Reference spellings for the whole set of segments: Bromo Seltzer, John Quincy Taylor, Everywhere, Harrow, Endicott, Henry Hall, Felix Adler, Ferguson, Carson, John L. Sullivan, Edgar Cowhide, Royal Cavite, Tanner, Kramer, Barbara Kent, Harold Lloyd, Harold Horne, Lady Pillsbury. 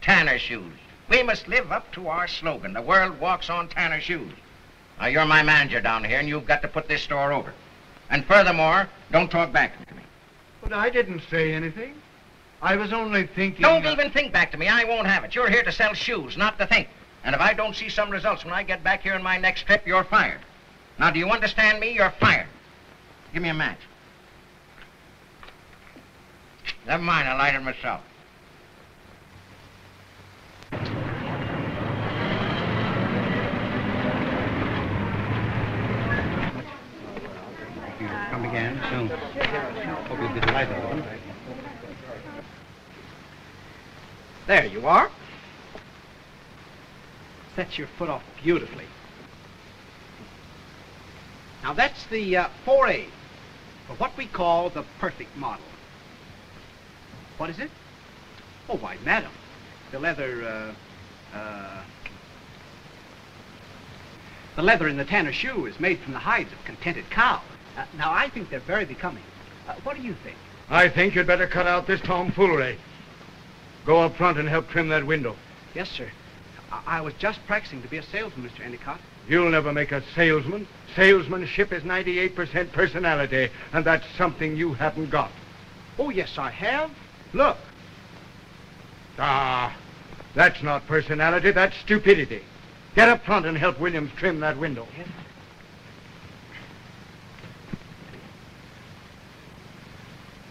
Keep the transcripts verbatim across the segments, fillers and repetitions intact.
Tanner shoes. We must live up to our slogan, the world walks on Tanner shoes. Now, you're my manager down here, and you've got to put this store over. And furthermore, don't talk back to me. But I didn't say anything. I was only thinking... Don't of... even think back to me. I won't have it. You're here to sell shoes, not to think. And if I don't see some results when I get back here on my next trip, you're fired. Now, do you understand me? You're fired. Give me a match. Never mind. I'll light it myself. Come again soon. Hope you'll be delighted. There you are. Sets your foot off beautifully. Now that's the uh, foray for what we call the perfect model. What is it? Oh, why, madam, the leather, uh, uh, the leather in the tanner shoe is made from the hides of contented cows. Uh, now, I think they're very becoming. Uh, what do you think? I think you'd better cut out this tomfoolery. Go up front and help trim that window. Yes, sir. I, I was just practicing to be a salesman, Mister Endicott. You'll never make a salesman. Salesmanship is ninety-eight percent personality, and that's something you haven't got. Oh, yes, I have. Look. Ah, that's not personality, that's stupidity. Get up front and help Williams trim that window. Yes.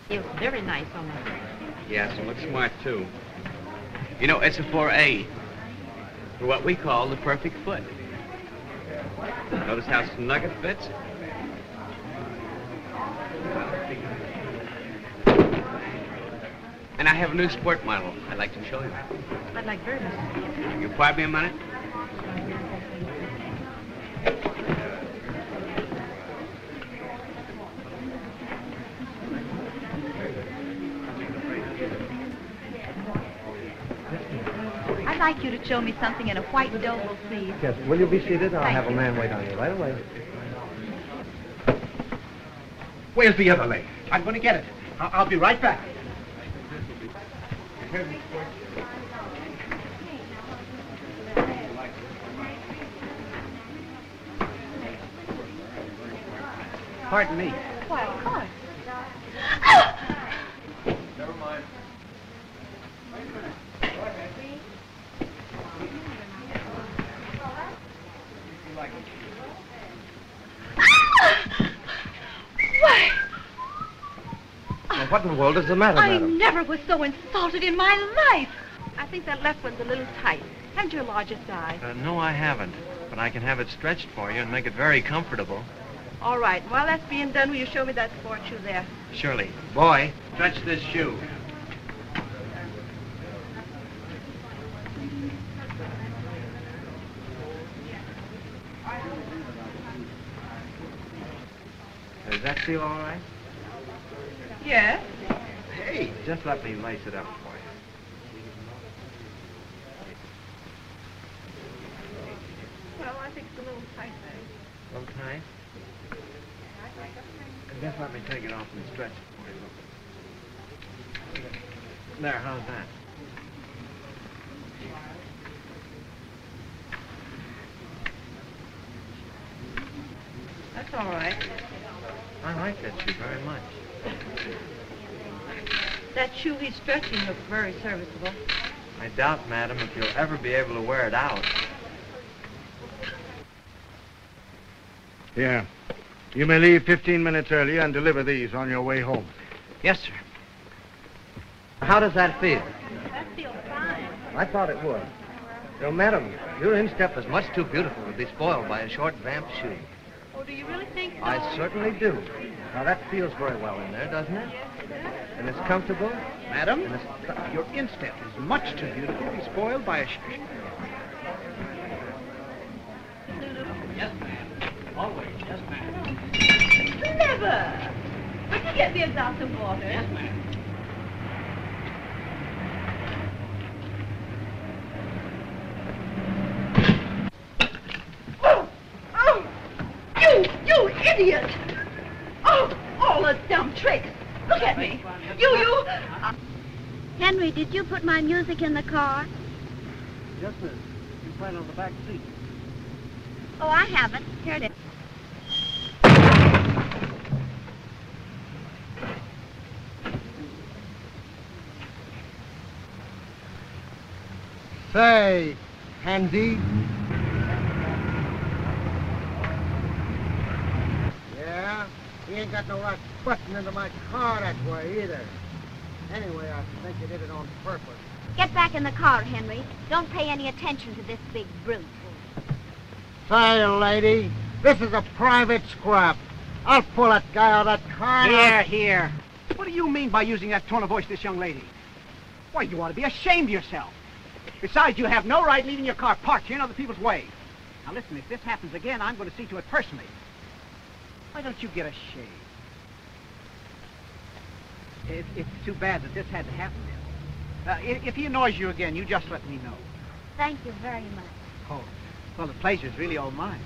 It was very nice on that. Yes, and looks smart, too. You know, it's a foray for what we call the perfect foot. Notice how snug it fits? And I have a new sport model I'd like to show you. I'd like very much. You'll pardon me a minute? I'd like you to show me something in a white doble, please. Yes, will you be seated? I'll Thank have you. a man wait on you right away. Where's the other leg? I'm going to get it. I'll, I'll be right back. Pardon me. Why, of course. Never mind. What in the world is the matter, I madam? I never was so insulted in my life. I think that left one's a little tight. Haven't you a larger size? Uh, no, I haven't. But I can have it stretched for you and make it very comfortable. All right. While that's being done, will you show me that sport shoe there? Surely. Boy, stretch this shoe. Does that feel all right? Yes. Hey, just let me lace it up for you. Well, I think it's a little tight there. A little tight? Just let me take it off and stretch it for you. There, how's that? That's all right. I like that shoe very much. That shoe he's stretching looks very serviceable. I doubt, madam, if you'll ever be able to wear it out. Yeah. You may leave fifteen minutes earlier and deliver these on your way home. Yes, sir. How does that feel? That feels fine. I thought it would. Now, madam, your instep is much too beautiful to be spoiled by a short vamp shoe. Oh, do you really think so? I certainly do. Now, that feels very well in there, doesn't it? Yes, it does. And it's comfortable. Madam, and it's your instep is much too beautiful to be spoiled by a sh... Yes, ma'am. Always, yes, ma'am. Never! Would you get me a glass of water? Yes, ma'am. Oh! Oh! You! You idiot! Oh, all a dumb trick. Look at me. You, you. Uh, Henry. Pillsbury, did you put my music in the car? Yes, miss. You played on the back seat. Oh, I haven't. Here it is. Say, Handy. Yeah? He ain't got no right button into my car that way either. Anyway, I think you did it on purpose. Get back in the car, Henry. Don't pay any attention to this big brute. Say, lady, this is a private scrap. I'll pull that guy out of that car. Here, here. What do you mean by using that tone of voice to this young lady? Why, you ought to be ashamed of yourself. Besides, you have no right leaving your car parked here in other people's way. Now, listen, if this happens again, I'm going to see to it personally. Why don't you get a shave? It, it's too bad that this had to happen. Uh, if he annoys you again, you just let me know. Thank you very much. Oh, well, the pleasure's really all mine.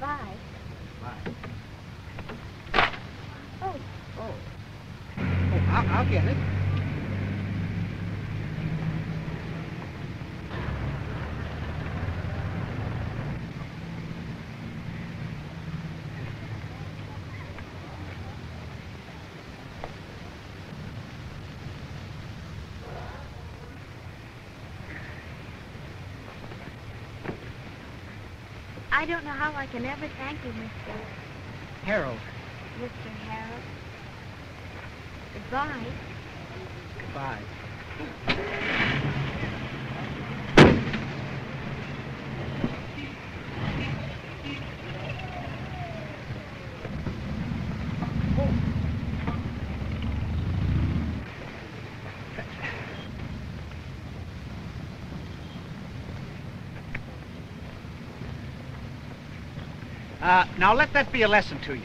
Bye. Bye. Oh. Oh. Oh, I'll, I'll get it. I don't know how I can ever thank you, Mister Harold. Mister Harold. Goodbye. Goodbye. Uh, now, let that be a lesson to you.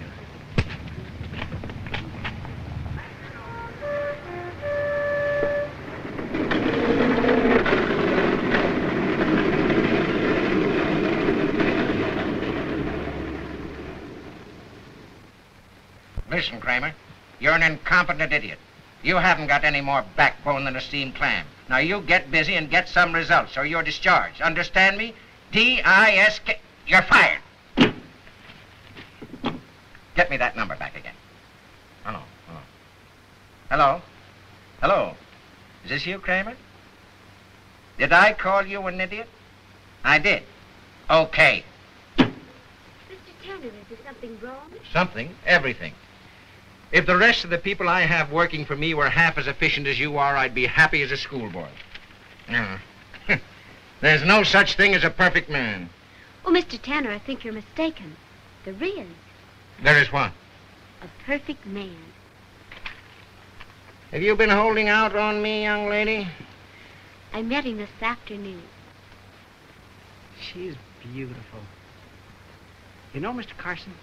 Listen, Kramer, you're an incompetent idiot. You haven't got any more backbone than a steam clam. Now, you get busy and get some results, or you're discharged. Understand me? D I S K. You're fired. Get me that number back again. Oh, no, oh, no. Hello? Hello? Is this you, Kramer? Did I call you an idiot? I did. Okay. Mister Tanner, is there something wrong? Something? Everything. If the rest of the people I have working for me were half as efficient as you are, I'd be happy as a schoolboy. Uh, there's no such thing as a perfect man. Oh, Mister Tanner, I think you're mistaken. There is. There is what? A perfect man. Have you been holding out on me, young lady? I met him this afternoon. She's beautiful. You know, Mister Carson,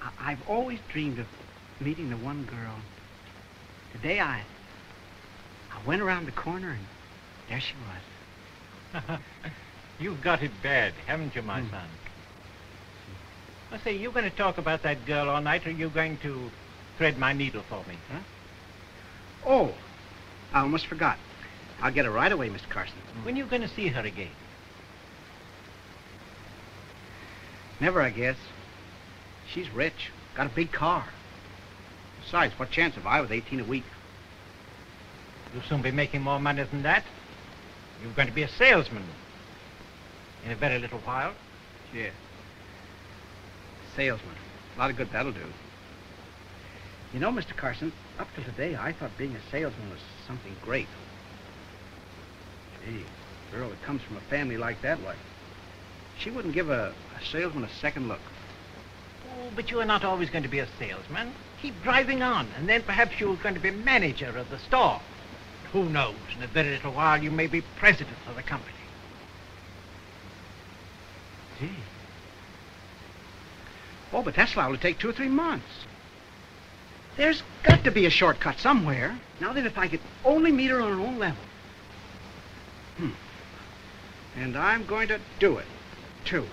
I I've always dreamed of meeting the one girl. Today I, I went around the corner and there she was. You've got it bad, haven't you, my mm. son? I say, you going to talk about that girl all night, or are you going to thread my needle for me, huh? Oh, I almost forgot. I'll get her right away, Mister Carson. Mm. When are you going to see her again? Never, I guess. She's rich, got a big car. Besides, what chance have I with eighteen a week? You'll soon be making more money than that. You're going to be a salesman in a very little while. Yeah. Salesman. A lot of good that'll do. You know, Mister Carson, up till today, I thought being a salesman was something great. Gee, a girl that comes from a family like that, why, she wouldn't give a, a salesman a second look. Oh, but you are not always going to be a salesman. Keep driving on, and then perhaps you're going to be manager of the store. Who knows? In a very little while, you may be president of the company. Gee. Oh, but that's liable to take two or three months. There's got to be a shortcut somewhere. Now then, if I could only meet her on her own level. Hmm. And I'm going to do it, too.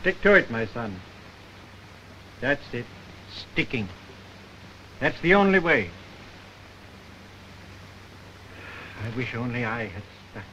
Stick to it, my son. That's it. sticking. That's the only way. I wish only I had stuck.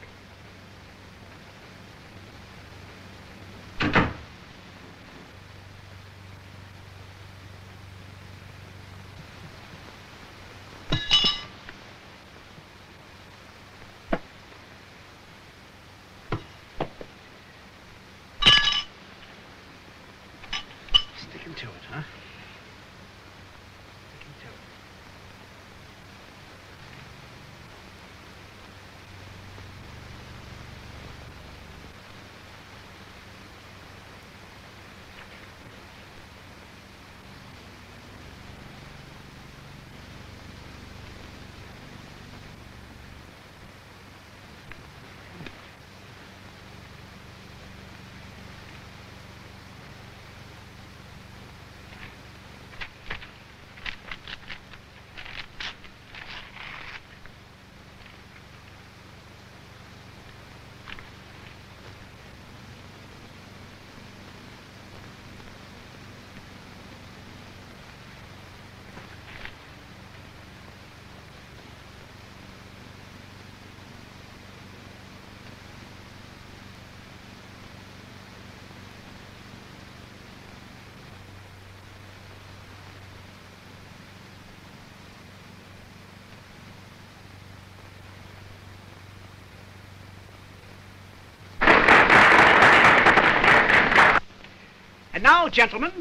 And now, gentlemen,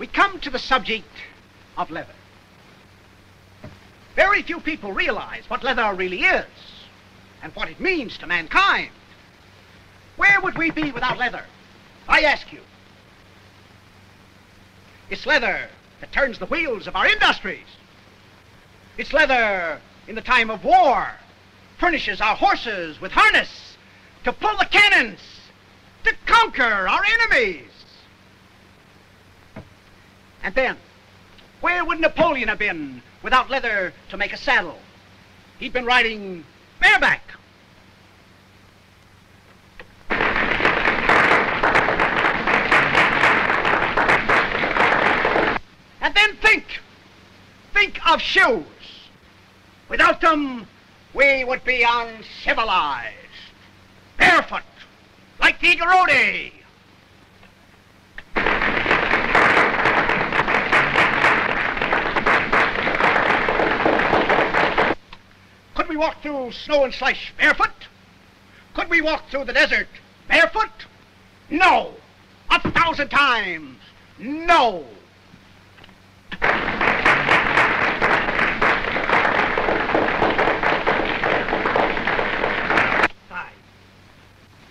we come to the subject of leather. Very few people realize what leather really is and what it means to mankind. Where would we be without leather? I ask you. It's leather that turns the wheels of our industries. It's leather in the time of war, furnishes our horses with harness to pull the cannons, to conquer our enemies. And then, where would Napoleon have been without leather to make a saddle? He'd been riding bareback. And then think, think of shoes. Without them, we would be uncivilized, barefoot, like the Igorodi. Could we walk through snow and slush barefoot? Could we walk through the desert barefoot? No. A thousand times, no. Five.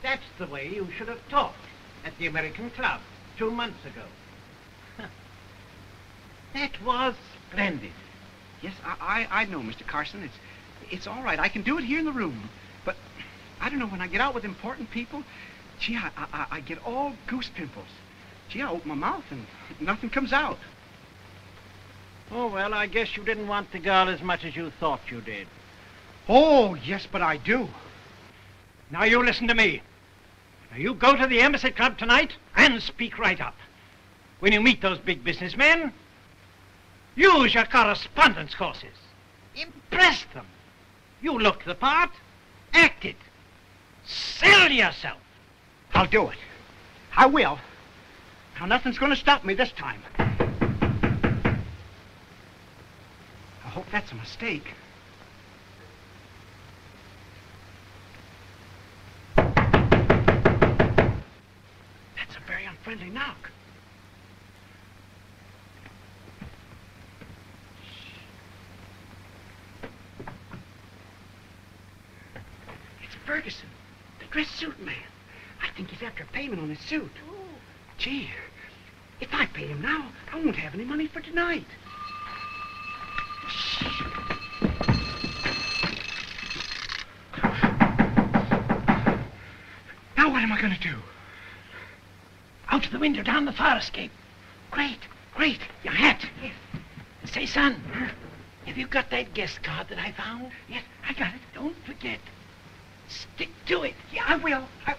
That's the way you should have talked at the American Club two months ago. Huh. That was splendid. Yes, I, I, I know, Mister Carson. It's... It's all right. I can do it here in the room. But I don't know, when I get out with important people, gee, I, I, I get all goose pimples. Gee, I open my mouth and nothing comes out. Oh, well, I guess you didn't want the girl as much as you thought you did. Oh, yes, but I do. Now you listen to me. Now you go to the Embassy Club tonight and speak right up. When you meet those big businessmen, use your correspondence courses. Impress them. You look the part, act it, sell yourself. I'll do it. I will. Now, nothing's going to stop me this time. I hope that's a mistake. That's a very unfriendly knock. Ferguson, the dress suit man. I think he's after payment on his suit. Ooh. Gee, if I pay him now, I won't have any money for tonight. Now what am I going to do? Out of the window, down the fire escape. Great, great. Your hat. Yes. Say, son, huh? Have you got that guest card that I found? Yes, I got it. Don't forget. Stick to it. Yeah, I will. I...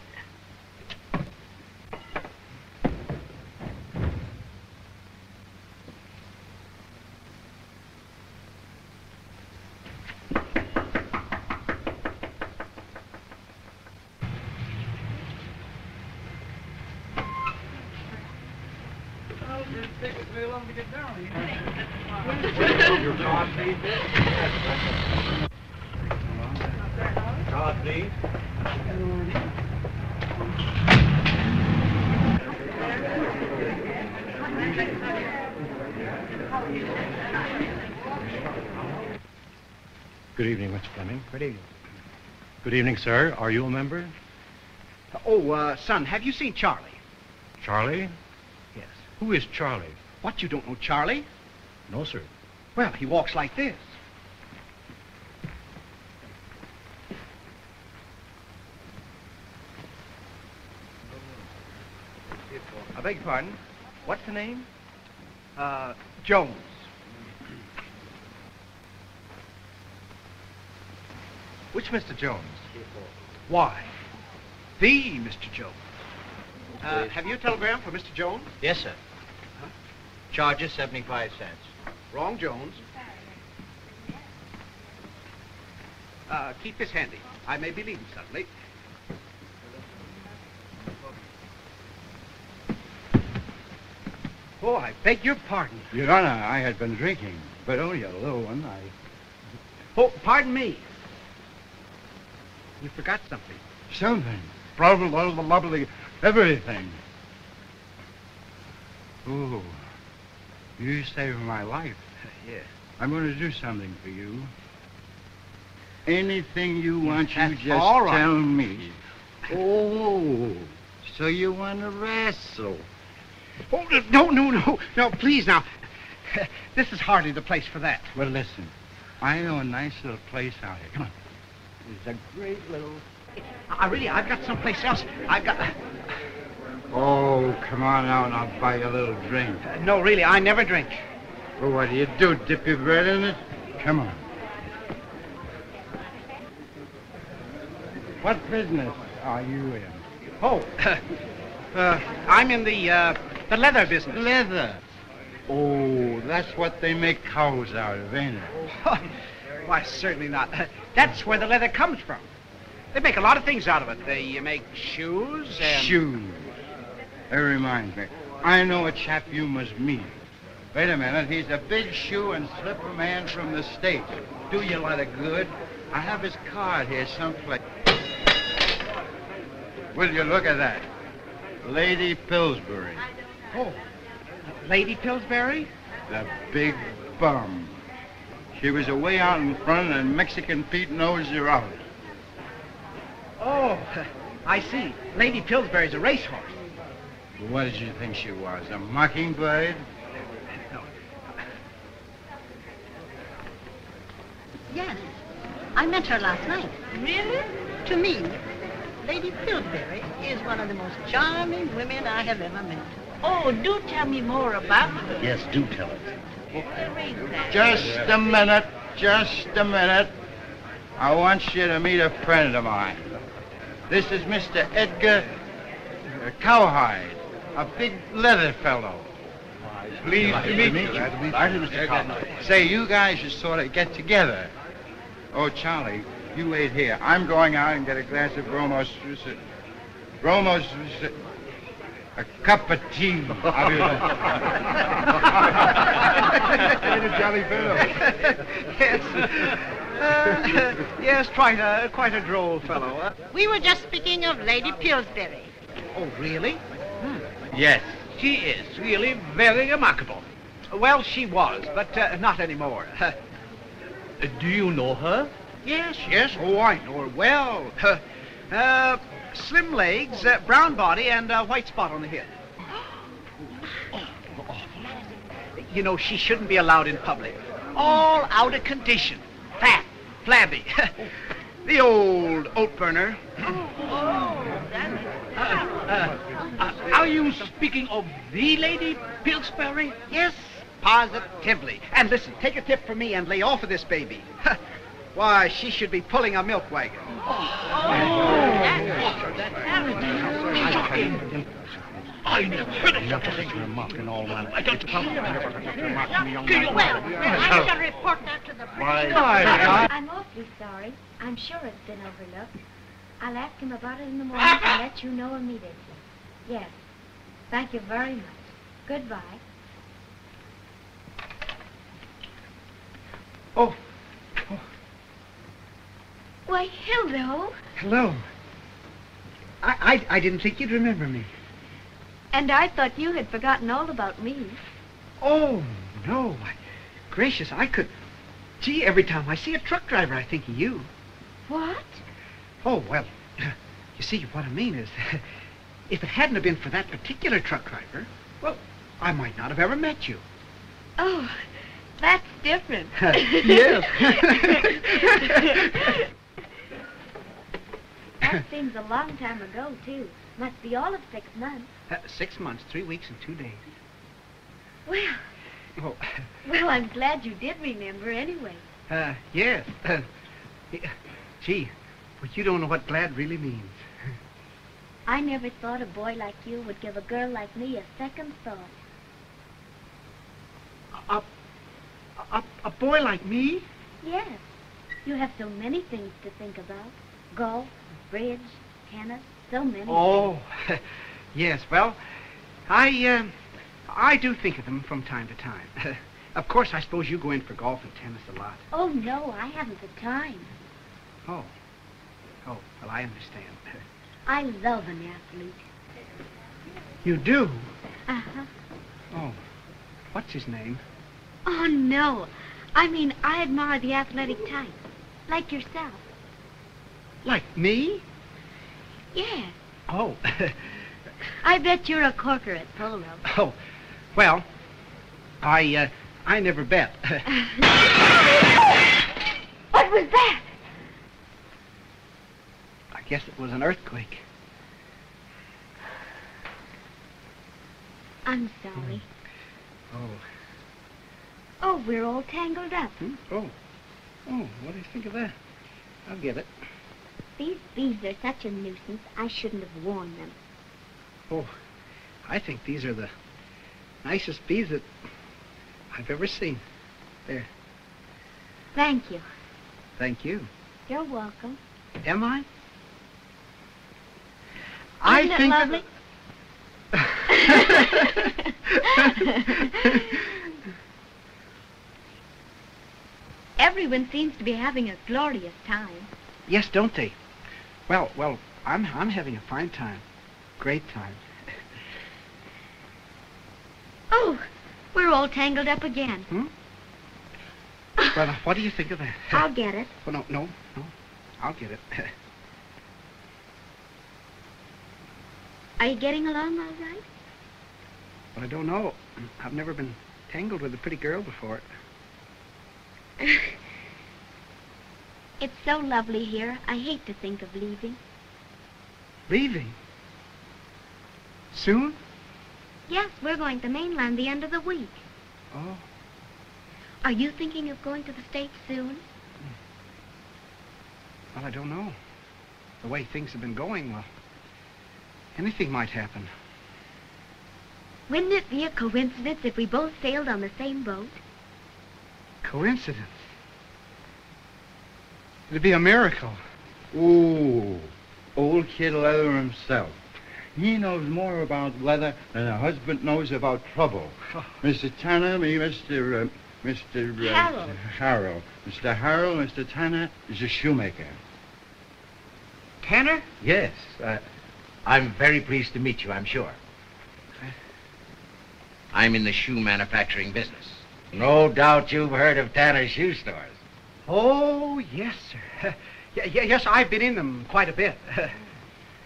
long to get down. Your God needs it. God needs Good evening, Mister Fleming. Good evening. Good evening, sir. Are you a member? Oh, uh, son, have you seen Charlie? Charlie? Yes. Who is Charlie? What, you don't know Charlie? No, sir. Well, he walks like this. I beg your pardon. What's the name? Uh, Jones. Which Mister Jones? Why? The Mister Jones. Uh, have you a telegram for Mister Jones? Yes, sir. Huh? Charges seventy-five cents. Wrong, Jones. Uh, keep this handy. I may be leaving suddenly. Oh, I beg your pardon. Your Honor, I had been drinking, but only a little one. I... Oh, pardon me. You forgot something. Something. Probably all the lovely everything. Ooh. You saved my life. Uh, yeah. I'm going to do something for you. Anything you want, That's you just all right. tell me. Oh. So you want to wrestle? Oh, no, no, no. No, please now. This is hardly the place for that. Well, listen. I know a nice little place out here. Come on. It's a great little... I really, I've got someplace else. I've got... Oh, come on out and I'll buy you a little drink. Uh, no, really, I never drink. Well, what do you do? Dip your bread in it? Come on. What business are you in? Oh, uh, uh, I'm in the, uh, the leather business. Leather? Oh, that's what they make cows out of, ain't it? Why, certainly not. That's where the leather comes from. They make a lot of things out of it. They make shoes and... Shoes. That reminds me. I know a chap you must meet. Wait a minute. He's a big shoe and slipper man from the States. Do you a lot of good? I have his card here someplace. Will you look at that? Lady Pillsbury. Oh. Lady Pillsbury? The big bum. She was away out in front and Mexican Pete knows her out. Oh, I see. Lady Pillsbury's a racehorse. What did you think she was, a mockingbird? No. Yes, I met her last night. Really? To me, Lady Pillsbury is one of the most charming women I have ever met. Oh, do tell me more about her. Yes, do tell us. Just a minute, just a minute. I want you to meet a friend of mine. This is Mister Edgar Cowhide, a big leather fellow. Pleased to meet you. Mister Cowhide. Say, you guys should sort of get together. Oh, Charlie, you wait here. I'm going out and get a glass of Bromo Seltzer. Bromo Seltzer. A cup of tea. Jolly fellow. Yes. Uh, yes, quite a quite a droll fellow. Huh? We were just speaking of Lady Pillsbury. Oh, really? Hmm. Yes, she is really very remarkable. Well, she was, but uh, not anymore. Uh, do you know her? Yes, yes. Oh, I know her well. Uh, uh, Slim legs, uh, brown body, and a white spot on the head. Oh, awful. You know, she shouldn't be allowed in public. All out of condition. Fat, flabby. The old oat burner. Oh, oh, that's uh, uh, uh, Are you speaking of the Lady Pillsbury? Yes, positively. And listen, take a tip from me and lay off of this baby. Why, she should be pulling a milk wagon. Oh, oh. I never heard of such a thing. I don't come. Well, I shall report that to the police. I'm awfully sorry. I'm sure it's been overlooked. I'll ask him about it in the morning and let you know immediately. Yes. Thank you very much. Goodbye. Oh. oh. Why, hello. Hello. I, I, I didn't think you'd remember me. And I thought you had forgotten all about me. Oh, no. Gracious, I could... Gee, every time I see a truck driver, I think of you. What? Oh, well, you see, what I mean is, if it hadn't have been for that particular truck driver, well, I might not have ever met you. Oh, that's different. Yes. That seems a long time ago, too. Must be all of six months. Uh, six months, three weeks, and two days. Well. Oh. Well, I'm glad you did remember anyway. Uh, yes. Uh, gee, but you don't know what glad really means. I never thought a boy like you would give a girl like me a second thought. A, a, a boy like me? Yes. You have so many things to think about. Golf, bridge, tennis, so many oh, things. Oh, yes. Well, I, uh, I do think of them from time to time. Of course, I suppose you go in for golf and tennis a lot. Oh, no, I haven't the time. Oh. Oh, well, I understand. I love an athlete. You do? Uh-huh. Oh, what's his name? Oh, no. I mean, I admire the athletic type, like yourself. Like me? Yes. Oh. I bet you're a corker at polo. Oh, well, I, uh, I never bet. What was that? I guess it was an earthquake. I'm sorry. Mm. Oh. Oh, we're all tangled up. Hmm? Oh. Oh, what do you think of that? I'll get it. These bees are such a nuisance, I shouldn't have worn them. Oh, I think these are the nicest bees that I've ever seen. There. Thank you. Thank you. You're welcome. Am I? I Isn't think it lovely? That... Everyone seems to be having a glorious time. Yes, don't they? Well, well, I'm, I'm having a fine time. Great time. Oh, we're all tangled up again. Hmm? Well, uh, what do you think of that? I'll get it. Oh, no, no, no. I'll get it. Are you getting along all right? Well, I don't know. I've never been tangled with a pretty girl before. It's so lovely here. I hate to think of leaving. Leaving? Soon? Yes, we're going to mainland the end of the week. Oh. Are you thinking of going to the States soon? Well, I don't know. The way things have been going, well, anything might happen. Wouldn't it be a coincidence if we both sailed on the same boat? Coincidence? It'd be a miracle. Ooh, old Kid Leather himself. He knows more about leather than a husband knows about trouble. Oh. Mister Tanner, Mister Uh, Mister Uh, Harold. Harrow. Mister Harrow, Mister Tanner is a shoemaker. Tanner? Yes. Uh, I'm very pleased to meet you, I'm sure. Okay. I'm in the shoe manufacturing business. No doubt you've heard of Tanner's shoe stores. Oh, yes, sir. Y yes, I've been in them quite a bit.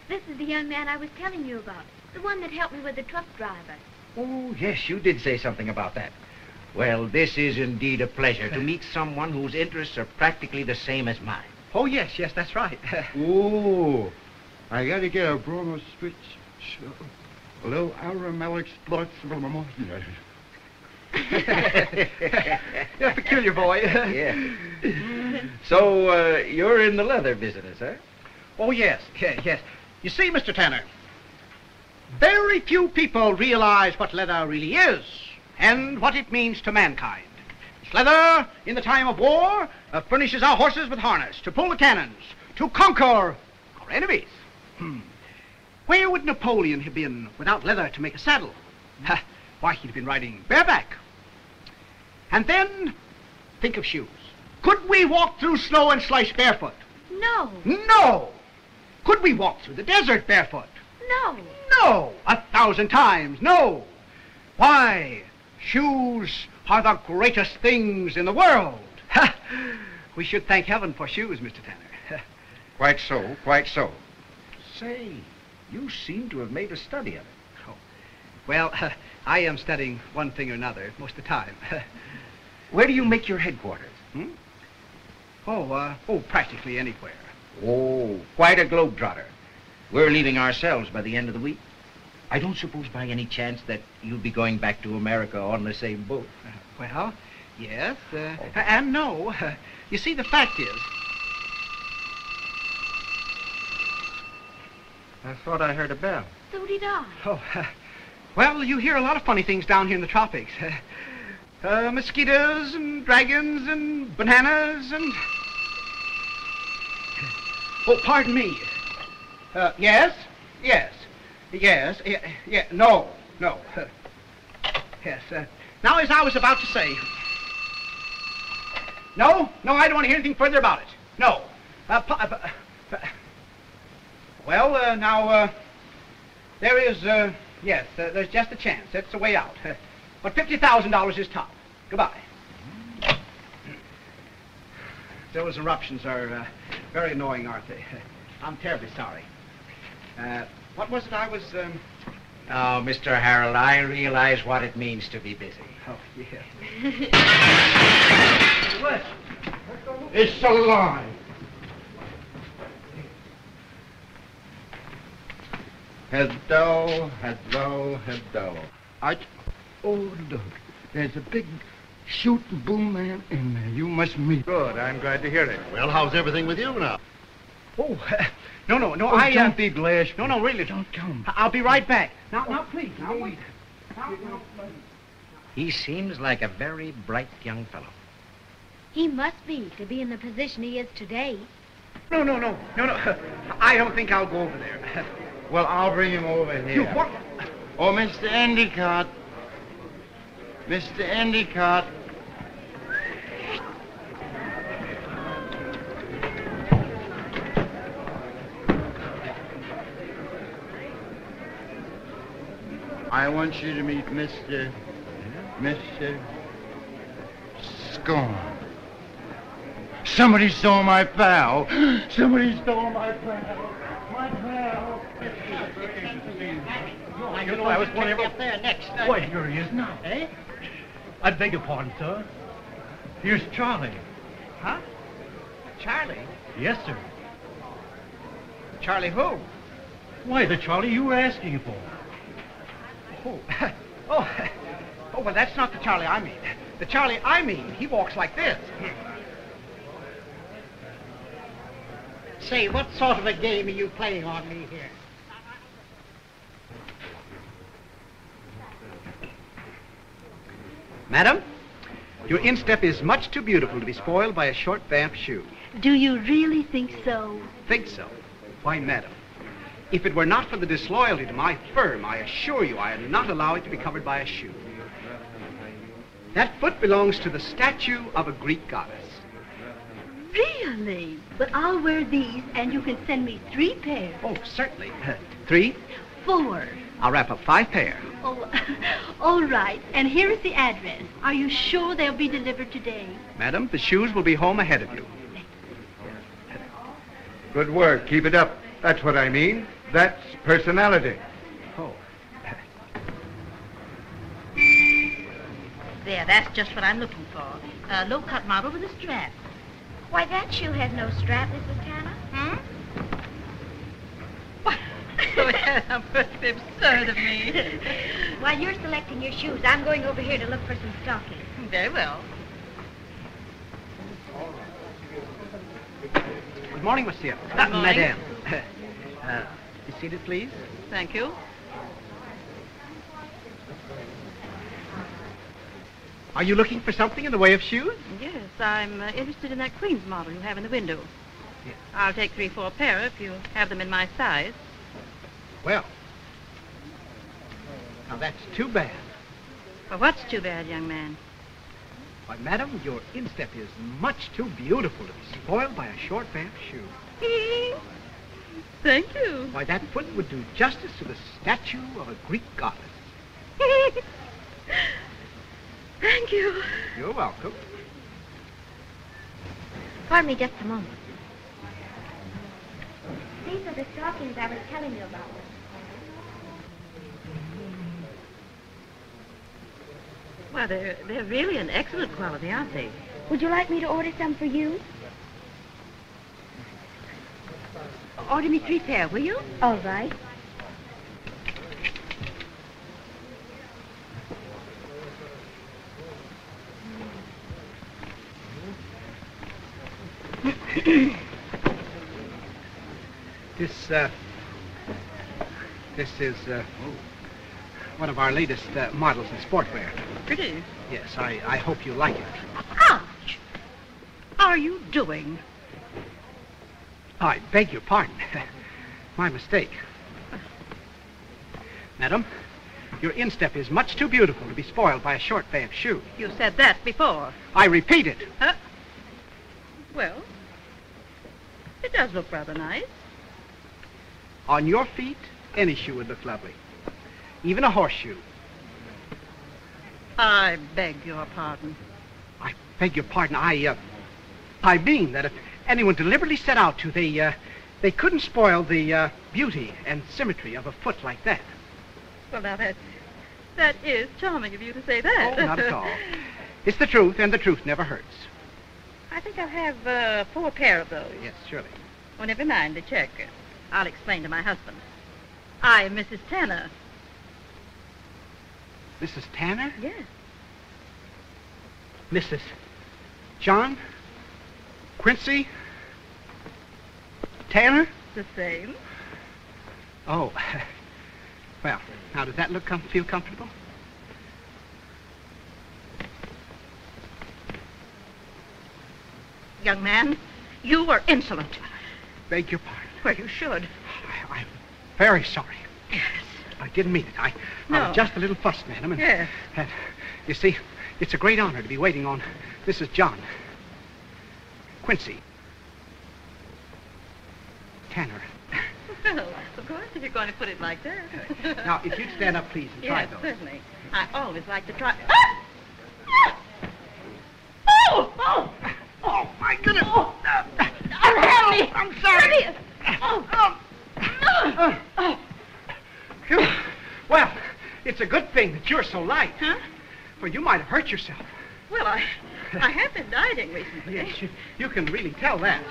This is the young man I was telling you about, the one that helped me with the truck driver. Oh, yes, you did say something about that. Well, this is indeed a pleasure to meet someone whose interests are practically the same as mine. Oh, yes, yes, that's right. Oh, I gotta get a Bromo switch. A little aromatic splotch from a motion. You're a peculiar boy. Yeah. So, uh, you're in the leather business, huh? Oh, yes, yeah, yes. You see, Mister Tanner, very few people realize what leather really is and what it means to mankind. It's leather, in the time of war, uh, furnishes our horses with harness to pull the cannons, to conquer our enemies. Hmm. Where would Napoleon have been without leather to make a saddle? Mm-hmm. Why, he'd have been riding bareback. And then, think of shoes. Could we walk through snow and slice barefoot? No. No. Could we walk through the desert barefoot? No. No. A thousand times, no. Why? Shoes are the greatest things in the world. Ha! We should thank heaven for shoes, Mister Tanner. Quite so, quite so. Say, you seem to have made a study of it. Oh. Well, uh, I am studying one thing or another most of the time. Where do you make your headquarters? Hmm? Oh, uh, oh, practically anywhere. Oh, quite a globetrotter. We're leaving ourselves by the end of the week. I don't suppose by any chance that you'll be going back to America on the same boat. Uh, well, yes, uh, okay. And no. Uh, you see, the fact is... I thought I heard a bell. So did I. Oh, uh, well, you hear a lot of funny things down here in the tropics. Uh, uh, mosquitoes and dragons and bananas and... Oh, pardon me. Uh, yes, yes. Yes, yeah, yeah, no, no. Uh, yes, uh, now as I was about to say. No, no, I don't want to hear anything further about it. No. Uh, uh, well, uh, now, uh, there is, uh, yes, uh, there's just a chance. That's the way out. Uh, but fifty thousand dollars is top. Goodbye. Those eruptions are uh, very annoying, aren't they? I'm terribly sorry. Uh... What was it I was, um... Oh, Mister Harold, I realize what it means to be busy. Oh, yeah. What? It's alive. Hello, hello, hello. I... Oh, look. There's a big shooting boom man in there. You must meet. Good, I'm glad to hear it. Well, how's everything with you now? Oh, no, no, no, oh, I... Don't uh, be glass. No, no, really. Don't come. I'll be right back. Now, now, please. Now, wait. Now, now, please. He seems like a very bright young fellow. He must be, to be in the position he is today. No, no, no, no, no. I don't think I'll go over there. Well, I'll bring him over here. You what? Oh, Mister Endicott. Mister Endicott. I want you to meet Mister.. Mister.. Scorn. Somebody stole my pal. Somebody stole my pal. My pal. I you know I was going up there next. Uh, Why, here he is now. Eh? I beg your pardon, sir. Here's Charlie. Huh? Charlie? Yes, sir. Charlie who? Why, the Charlie you were asking for. Oh, oh, oh, well, that's not the Charlie I mean. The Charlie I mean, he walks like this. Say, what sort of a game are you playing on me here? Madam, your instep is much too beautiful to be spoiled by a short vamp shoe. Do you really think so? Think so? Why, madam? If it were not for the disloyalty to my firm, I assure you I'd not allow it to be covered by a shoe. That foot belongs to the statue of a Greek goddess. Really? But I'll wear these and you can send me three pairs. Oh, certainly. Uh, three? Four. I'll wrap up five pair. Oh, all right. And here is the address. Are you sure they'll be delivered today? Madam, the shoes will be home ahead of you. Good work. Keep it up. That's what I mean. That's personality. Oh. There, that's just what I'm looking for. A low-cut model with a strap. Why, that shoe has no strap, Missus Tanner. Hmm? What? Well, that's absurd of me. While you're selecting your shoes, I'm going over here to look for some stockings. Very well. Good morning, monsieur. Good morning. Uh, madame. Uh, be seated, please. Thank you. Are you looking for something in the way of shoes? Yes, I'm uh, interested in that Queen's model you have in the window. Yes. I'll take three, four pair if you have them in my size. Well, now that's too bad. Well, what's too bad, young man? Why, madam, your instep is much too beautiful to be spoiled by a short pair of shoes. Thank you. Why, that foot would do justice to the statue of a Greek goddess. Thank you. You're welcome. Pardon me just a moment. These are the stockings I was telling you about. Well, they're, they're really an excellent quality, aren't they? Would you like me to order some for you? Order me three pair, will you? All right. This, uh, this is, uh, one of our latest uh, models in sportwear. Pretty. Yes, I, I hope you like it. Ouch! How are you doing? I beg your pardon. My mistake. Madam, your instep is much too beautiful to be spoiled by a short pair of shoes. You said that before. I repeat it. Huh? Well, it does look rather nice. On your feet, any shoe would look lovely. Even a horseshoe. I beg your pardon. I beg your pardon. I, uh, I mean that if anyone deliberately set out to, they, uh, they couldn't spoil the uh, beauty and symmetry of a foot like that. Well, now that, that is charming of you to say that. Oh, not at all. It's the truth, and the truth never hurts. I think I'll have uh, four pair of those. Yes, surely. Oh, never mind the check. I'll explain to my husband. I am Missus Tanner. Missus Tanner? Yes. Missus John Quincy Taylor? The same. Oh. Well, now, does that look com- feel comfortable? Young man, you were insolent. Beg your pardon. Well, you should. I, I'm very sorry. Yes. I didn't mean it. I, no. I was just a little fussed, madam. And, yes. And, you see, it's a great honor to be waiting on Missus John Quincy Tanner. Well, of course, if you're going to put it like that. Now, if you'd stand up, please, and yes, try those. Yes, certainly. I always like to try... Ah! Ah! Oh! Oh! Oh, my goodness! Oh, uh, oh, I'm sorry! Oh. Oh. Oh. Oh. Phew. Well, it's a good thing that you're so light. Huh? For you might have hurt yourself. Well, I I have been dieting recently. Yes, you, you can really tell that.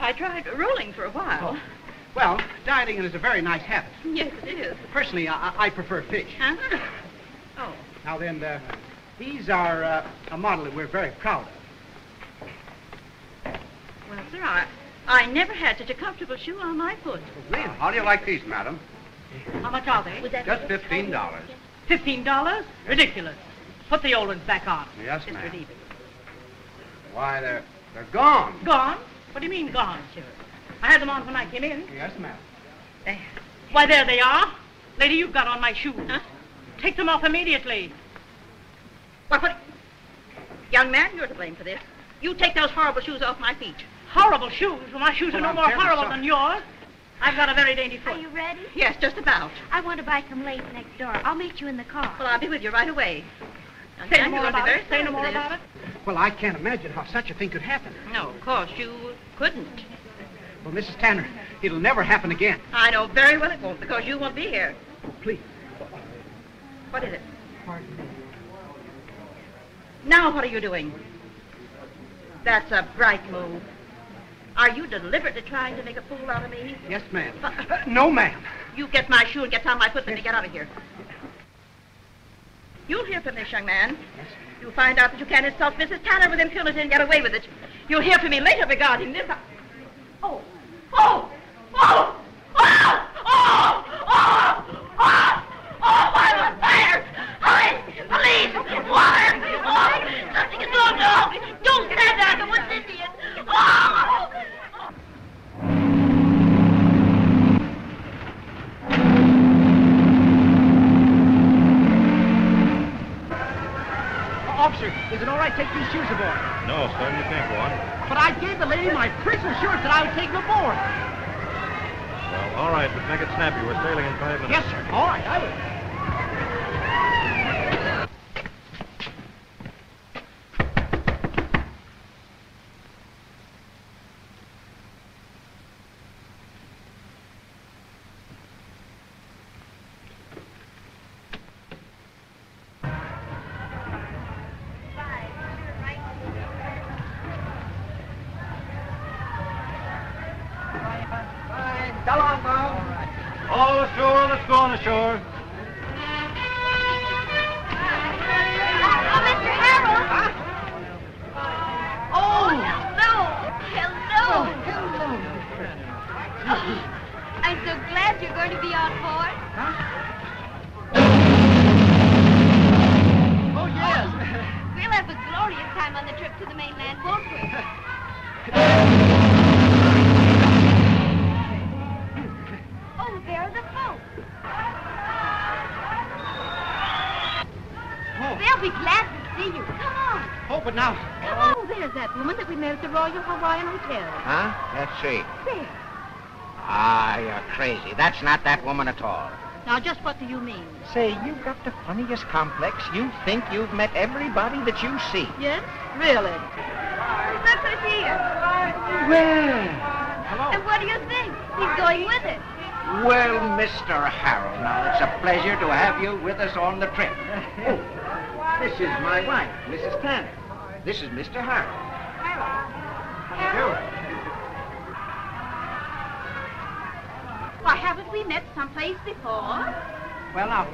I tried rolling for a while. Oh. Well, dieting is a very nice habit. Yes, it is. Personally, I, I prefer fish. Huh? Oh. Now then, uh, these are uh, a model that we're very proud of. Well, sir, I, I never had such a comfortable shoe on my foot. Really? How do you like these, madam? How much are they? Just fifteen dollars. Fifteen dollars? Ridiculous. Put the old ones back on. Yes, ma'am. Why, they're they're gone. Gone? What do you mean gone, sir? I had them on when I came in. Yes, ma'am. There. Why, there they are. Lady, you've got on my shoes. Huh? Take them off immediately. What? What? Young man, you're to blame for this. You take those horrible shoes off my feet. Horrible shoes? Well, my shoes well, are no I'm more horrible sorry. than yours. I've got a very dainty foot. Are you ready? Yes, just about. I want to buy some lace next door. I'll meet you in the car. Well, I'll be with you right away. Now, Say no more about it. Say no more about it. Well, I can't imagine how such a thing could happen. No, of course, you couldn't. Well, Missus Tanner, it'll never happen again. I know very well it won't, because you won't be here. Oh, please. What is it? Pardon me. Now what are you doing? That's a bright move. Are you deliberately trying to make a fool out of me? Yes, ma'am. Uh, no, ma'am. You get my shoe and get on my foot when yes. you get out of here. You'll hear from this young man. Yes. You'll find out that you can't insult Missus Tanner with impunity and get away with it. You'll hear from me later regarding this. Oh. Oh! Oh! Oh! Oh! Oh! Oh! Oh! Oh! I'm on fire! Hurry! Police! Water! Oh! Something is wrong! No! Don't stand back! What's in the end? Oh! Officer, is it all right? Take these else, don't you think, Juan? But I gave the lady my priest assurance that I would take him aboard. Well, all right, but make it snappy. We're sailing in five minutes. Yes, sir. All right, I will. That's not that woman at all. Now, just what do you mean? Say, you've got the funniest complex. You think you've met everybody that you see. Yes? Really? Look who's here. Well. Hello. And what do you think? He's going with us. Well, Mister Harrow, now, it's a pleasure to have you with us on the trip. Oh, this is my wife, Missus Tanner. This is Mister Harrow. Harrow. Harrow. Why, haven't we met someplace before? Well, now,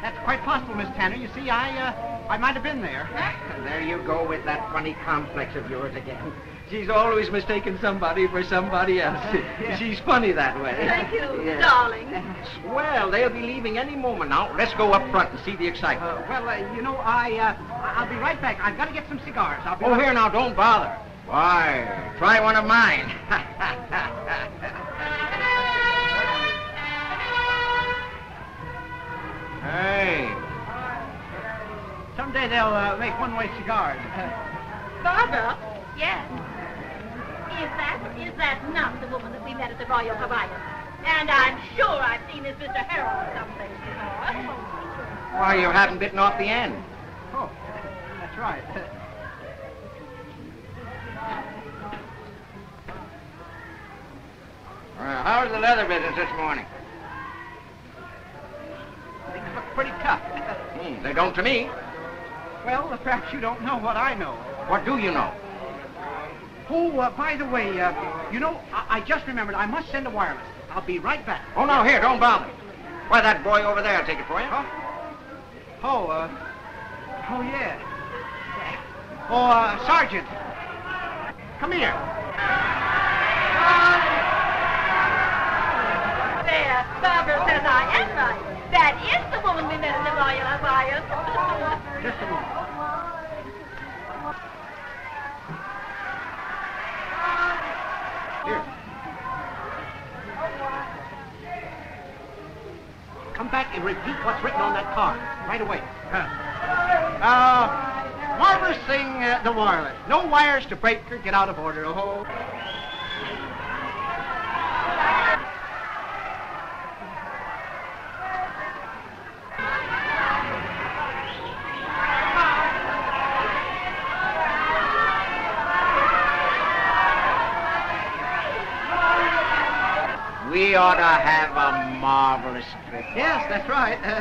that's quite possible, Miss Tanner. You see, I, uh, I might have been there. Huh? There you go with that funny complex of yours again. She's always mistaken somebody for somebody else. She's funny that way. Thank you, yeah. Darling. Well, they'll be leaving any moment now. Let's go up front and see the excitement. Uh, well, uh, you know, I, uh, I'll be right back. I've got to get some cigars. I'll be oh, right here now, don't bother. Why, try one of mine. Hey. Someday they'll uh, make one-way cigars. Barbara? Yes. Is that, is that not the woman that we met at the Royal Cavite? And I'm sure I've seen this Mister Harold someplace before. Why, you haven't bitten off the end. Oh, that's right. Well, how's the leather business this morning? They look pretty tough. Mm, they don't to me. Well, perhaps you don't know what I know. What do you know? Oh, uh, by the way, uh, you know, I, I just remembered I must send a wireless. I'll be right back. Oh, now, here, don't bother. Why, that boy over there will take it for you. Huh? Oh, uh, oh, yeah. yeah. Oh, uh, Sergeant, come here. Uh, there, Barbara says I am right. That is the woman we met in the Royal Cavite. Just a moment. Here. Come back and repeat what's written on that card. Right away. Huh. Uh, wirelessing uh, the wireless. No wires to break or get out of order. Oh. We ought to have a marvelous trip. Yes, that's right. Uh...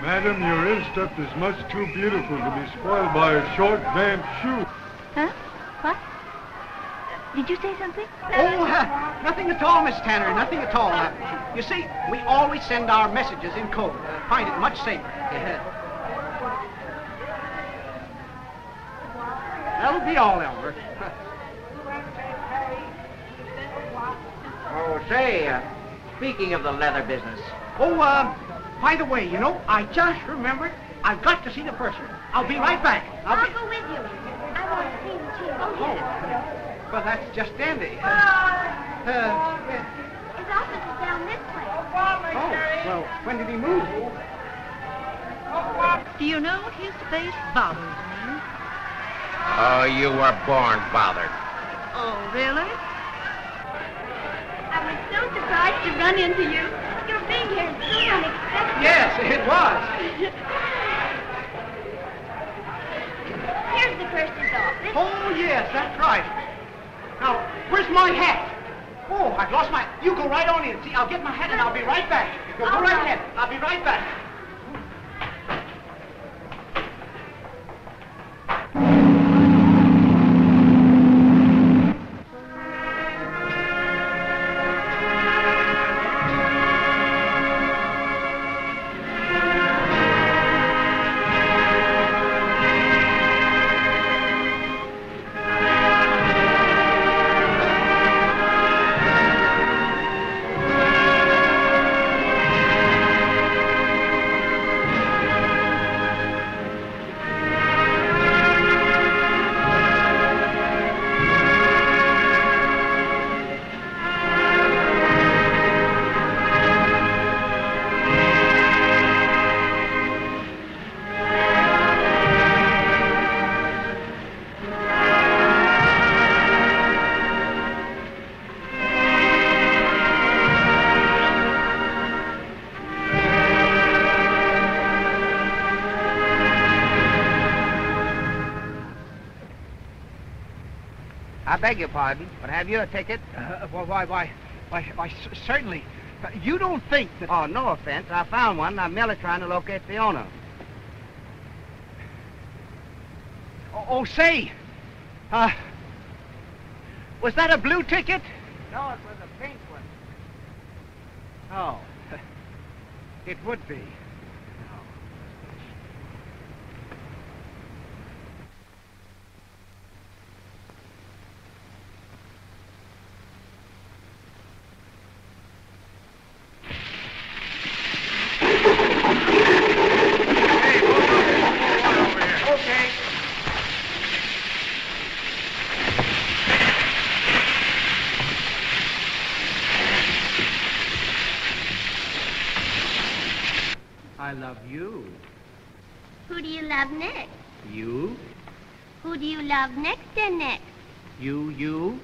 Madam, your instep is much too beautiful to be spoiled by a short, damp shoe. Huh? What? Did you say something? Oh, uh, nothing at all, Miss Tanner, nothing at all. Uh, you see, we always send our messages in code. Uh, find it much safer. Yeah. That'll be all, Elmer. Oh, say, uh, speaking of the leather business. Oh, uh, by the way, you know, I just remembered I've got to see the purser. I'll be right back. I'll, I'll be... go with you. I want to see the chief. Oh, yes. Well, that's just dandy. Uh, uh, yeah. His office is down this way. Oh, well, when did he move? Do you know, his face bothers me. Oh, you were born bothered. Oh, really? I was so surprised to run into you. Your being here is so unexpected. Yes, it was. Here's the purser's office. Oh, yes, that's right. Now, where's my hat? Oh, I've lost my... You go right on in. See, I'll get my hat and I'll be right back. Go, go right ahead. I'll be right back. I beg your pardon, but have you a ticket? Uh, well, why, why, why, why, certainly. Uh, you don't think that... Oh, no offense. I found one, and I'm merely trying to locate the owner. Oh, oh say, uh, was that a blue ticket? No, it was a pink one. Oh, it would be. Next and next. You, you.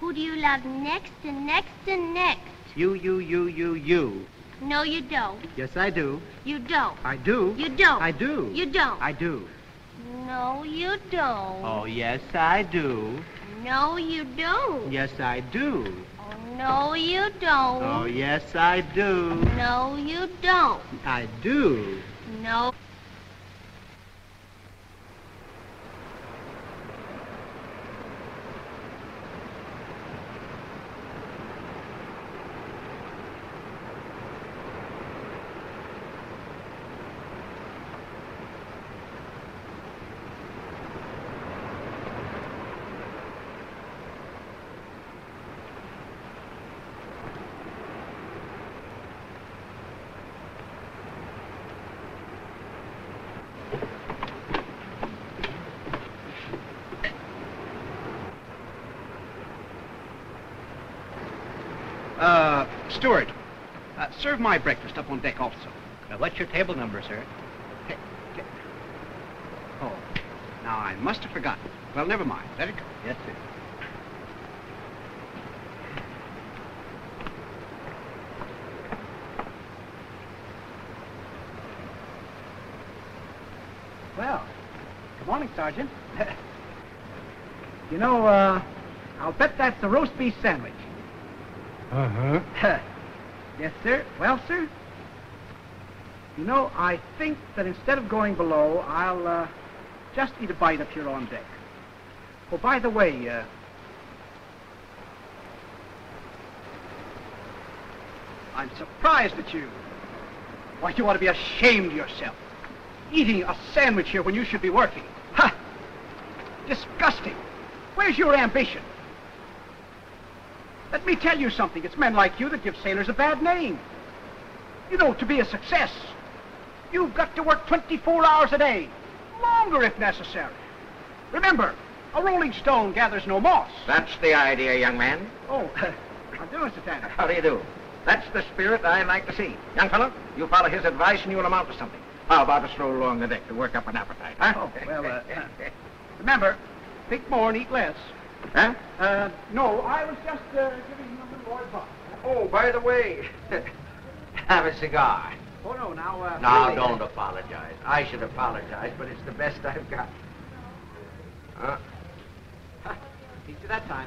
Who do you love next and next and next? You, you, you, you, you. No, you don't. Yes, I do. You don't. I do. You don't. I do. You don't. I do. No, you don't. Oh, yes, I do. No, you don't. Yes, I do. Oh, no, you don't. Oh, yes, I do. No, you don't. I do. No. Steward, uh, serve my breakfast up on deck also. Now, what's your table number, sir? Oh, now I must have forgotten. Well, never mind. Let it go. Yes, sir. Well, good morning, Sergeant. You know, uh, I'll bet that's the roast beef sandwich. Uh-huh. Yes, sir. Well, sir, you know, I think that instead of going below, I'll uh, just eat a bite up here on deck. Oh, by the way, uh, I'm surprised at you. Why, you ought to be ashamed of yourself. Eating a sandwich here when you should be working. Ha! Disgusting. Where's your ambition? Let me tell you something. It's men like you that give sailors a bad name. You know, to be a success, you've got to work twenty-four hours a day, longer if necessary. Remember, a rolling stone gathers no moss. That's the idea, young man. Oh, how do you do, Mister Tanner? How do you do? That's the spirit I like to see. Young fellow, you follow his advice and you'll amount to something. How about a stroll along the deck to work up an appetite, huh? Oh, well, uh, remember, Think more and eat less. Huh? Uh, no, I was just uh, giving him a little advice. Oh, by the way, have a cigar. Oh, no, now... Uh, now, really, don't I... apologize. I should apologize, but it's the best I've got. Huh? Eat to that time.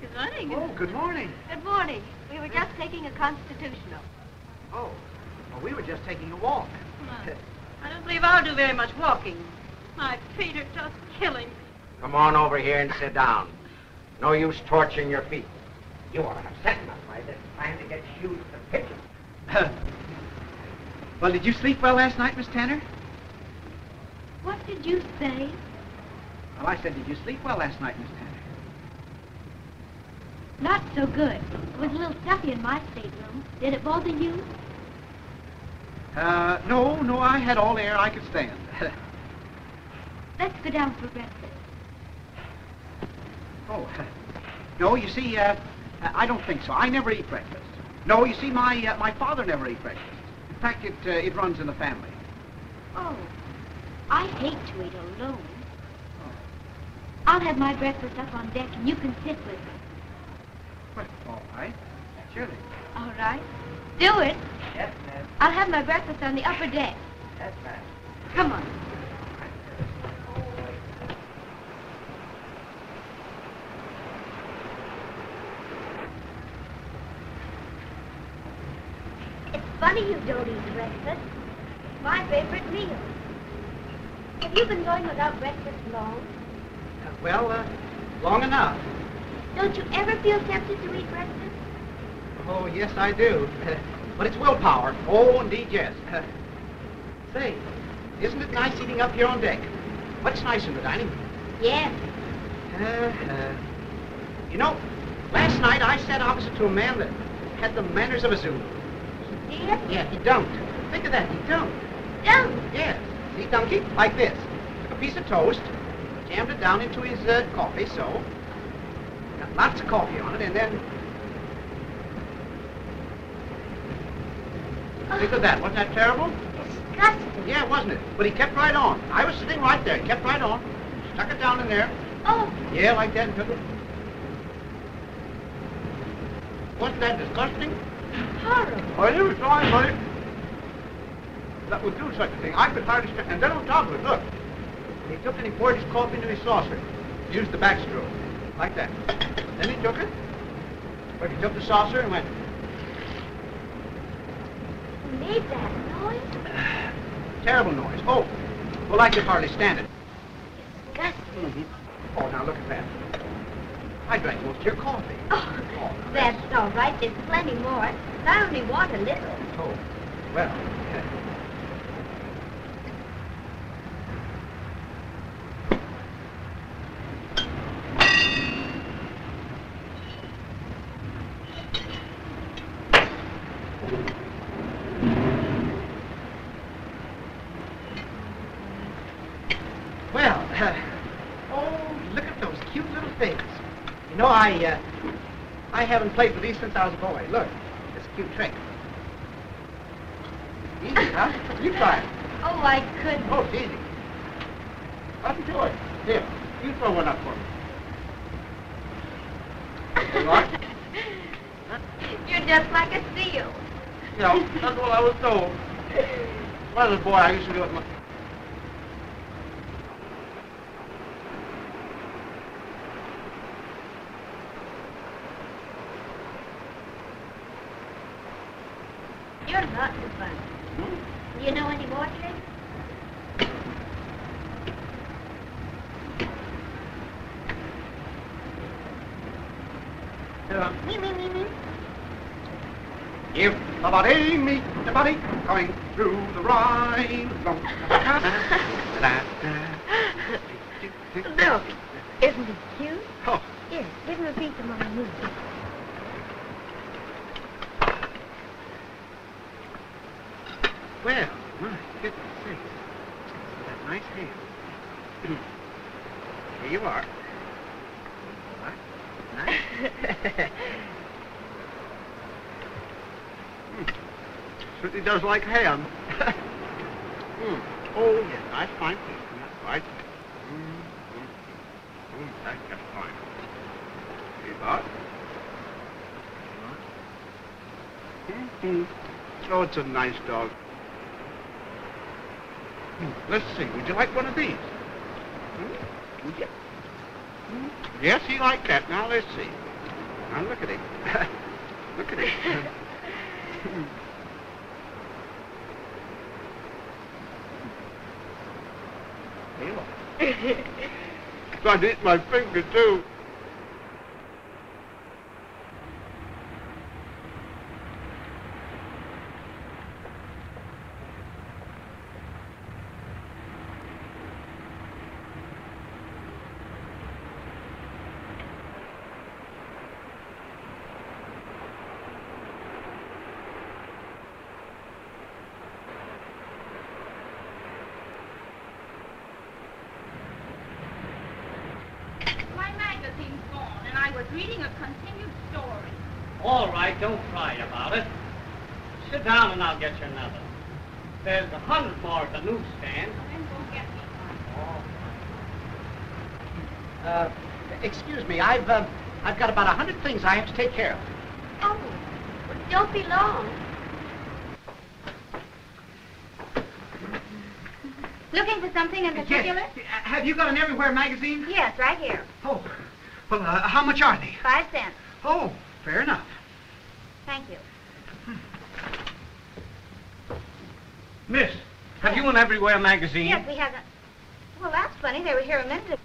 Good morning. Oh, good morning. Good morning. We were just taking a constitutional. Oh, well, we were just taking a walk. Well, I don't believe I'll do very much walking. My feet are just killing me. Come on over here and sit down. No use torturing your feet. You are upset enough by this, trying to get shoes to pitch it. Well, did you sleep well last night, Miss Tanner? What did you say? Well, I said, did you sleep well last night, Miss Tanner? Not so good. It was a little stuffy in my stateroom. Did it bother you? Uh, no, no, I had all air I could stand. Let's go down for breakfast. Oh, no, you see, uh, I don't think so. I never eat breakfast. No, you see, my uh, my father never ate breakfast. In fact, it, uh, it runs in the family. Oh, I hate to eat alone. Oh. I'll have my breakfast up on deck and you can sit with me. Well, all right. Surely. All right. Do it. Yes, ma'am. I'll have my breakfast on the upper deck. Yes, ma'am. Come on. It's funny you don't eat breakfast. It's my favorite meal. Have you been going without breakfast long? Uh, well, uh, long enough. Don't you ever feel tempted to eat breakfast? Oh, yes, I do. But it's willpower. Oh, indeed, yes. Say, isn't it nice eating up here on deck? Much nicer than the dining room. Yes. Uh, uh, you know, last night I sat opposite to a man that had the manners of a zoo. He did? Yeah, he dunked. Think of that, he dunked. Dunked? Yes. He dunked it like this. Took a piece of toast, jammed it down into his uh, coffee, so... Lots of coffee on it, and then... Oh. Think of that. Wasn't that terrible? Disgusting. Yeah, wasn't it? But he kept right on. I was sitting right there. He kept right on. Stuck it down in there. Oh. Yeah, like that, and took it. Wasn't that disgusting? Horrible. I never saw anybody that would do such a thing. I could hardly stand. And then on top of it, look. He took and he poured his coffee into his saucer. He used the backstroke. Like that. Then he took it. But he took the saucer and went. You made that noise? Terrible noise. Oh, well, I could hardly stand it. Disgusting. Mm -hmm. Oh, now look at that. I drank most of your coffee. Oh, oh that's nice. All right. There's plenty more. I only want a little. Oh, well. I, uh, I haven't played with these since I was a boy. Look, it's a cute trick. Easy, huh? You try it. Oh, I couldn't. Oh, it's easy. Up and do it. Here, you throw one up for me. What? You're just like a seal. You know, that's what I was told. When I was a boy, I used to do it. My about a meet the body going through the rhyme. Look, isn't it cute? Oh. Yes, give him a piece of my music. Well, my goodness sakes. That nice hand. Here you are. Nice. certainly does like ham. mm. Oh, yes, I find this. That's right. Mm, mm, mm, that's just fine. See that? Mm-hmm. Oh, it's a nice dog. Mm. Let's see, would you like one of these? Mm? Would you? Mm. Yes, he liked that. Now, let's see. Now, look at him. Look at him. Trying to eat my finger, too. I've, um, I've got about a hundred things I have to take care of. Oh, well, don't be long. Looking for something in particular? Yes. Have you got an Everywhere magazine? Yes, right here. Oh, well, uh, how much are they? Five cents. Oh, fair enough. Thank you. Hmm. Miss, have yes. you an Everywhere magazine? Yes, we have. A... Well, that's funny. They were here a minute ago.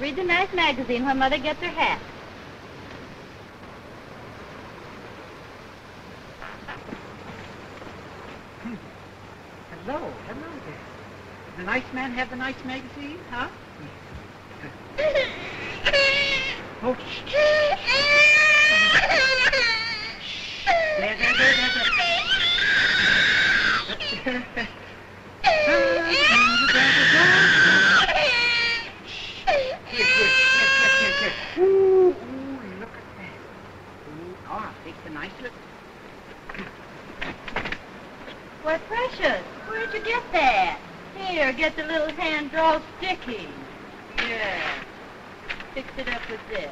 Read a nice magazine when Mother gets her hat. Hmm. Hello, hello there. The nice man have the nice magazine, huh? Oh, shh. Shh. There, there, there, there, there. Get the little hand all sticky. Yeah. Fix it up with this.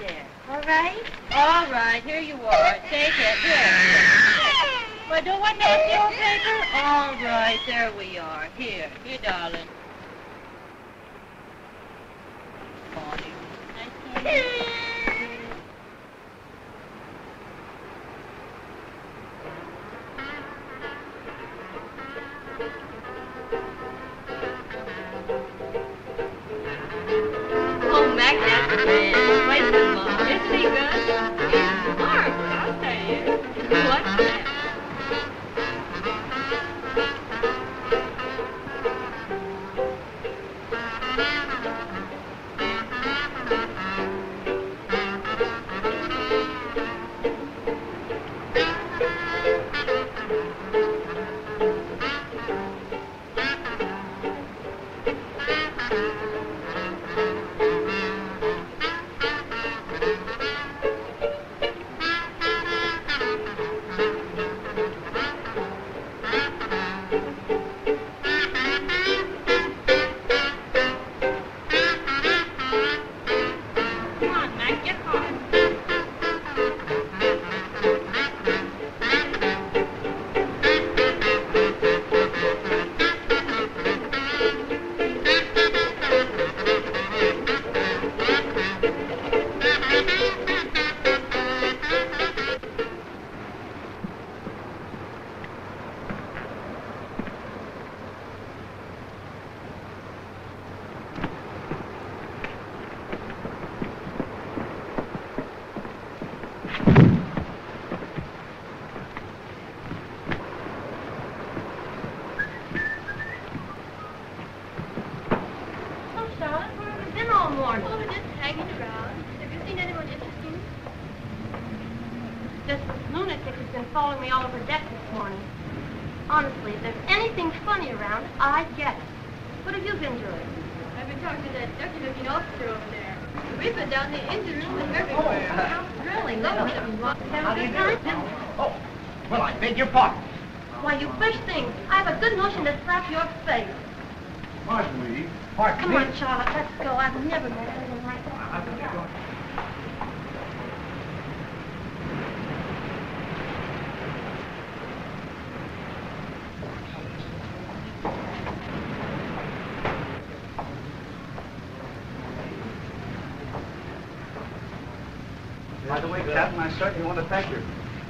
Yeah. All right? All right. Here you are. Take it. Here. Well, don't want nasty old paper? All right. There we are. Here. Here, darling. people who are just hanging around. Have you seen anyone interesting? This lunatic has been following me all over deck this morning. Honestly, if there's anything funny around, I get it. What have you been doing? I've been talking to that ducky-looking officer over there. We've been down the engine room and everywhere. How thrilling. Look at him. How do you do? Oh, well, I beg your pardon. Why, you wish things. I have a good notion to slap your face. Pardon me. Pardon Come me. on, Charlotte, let's go. I've never met anyone like that. By the way, Captain, I certainly want to thank you.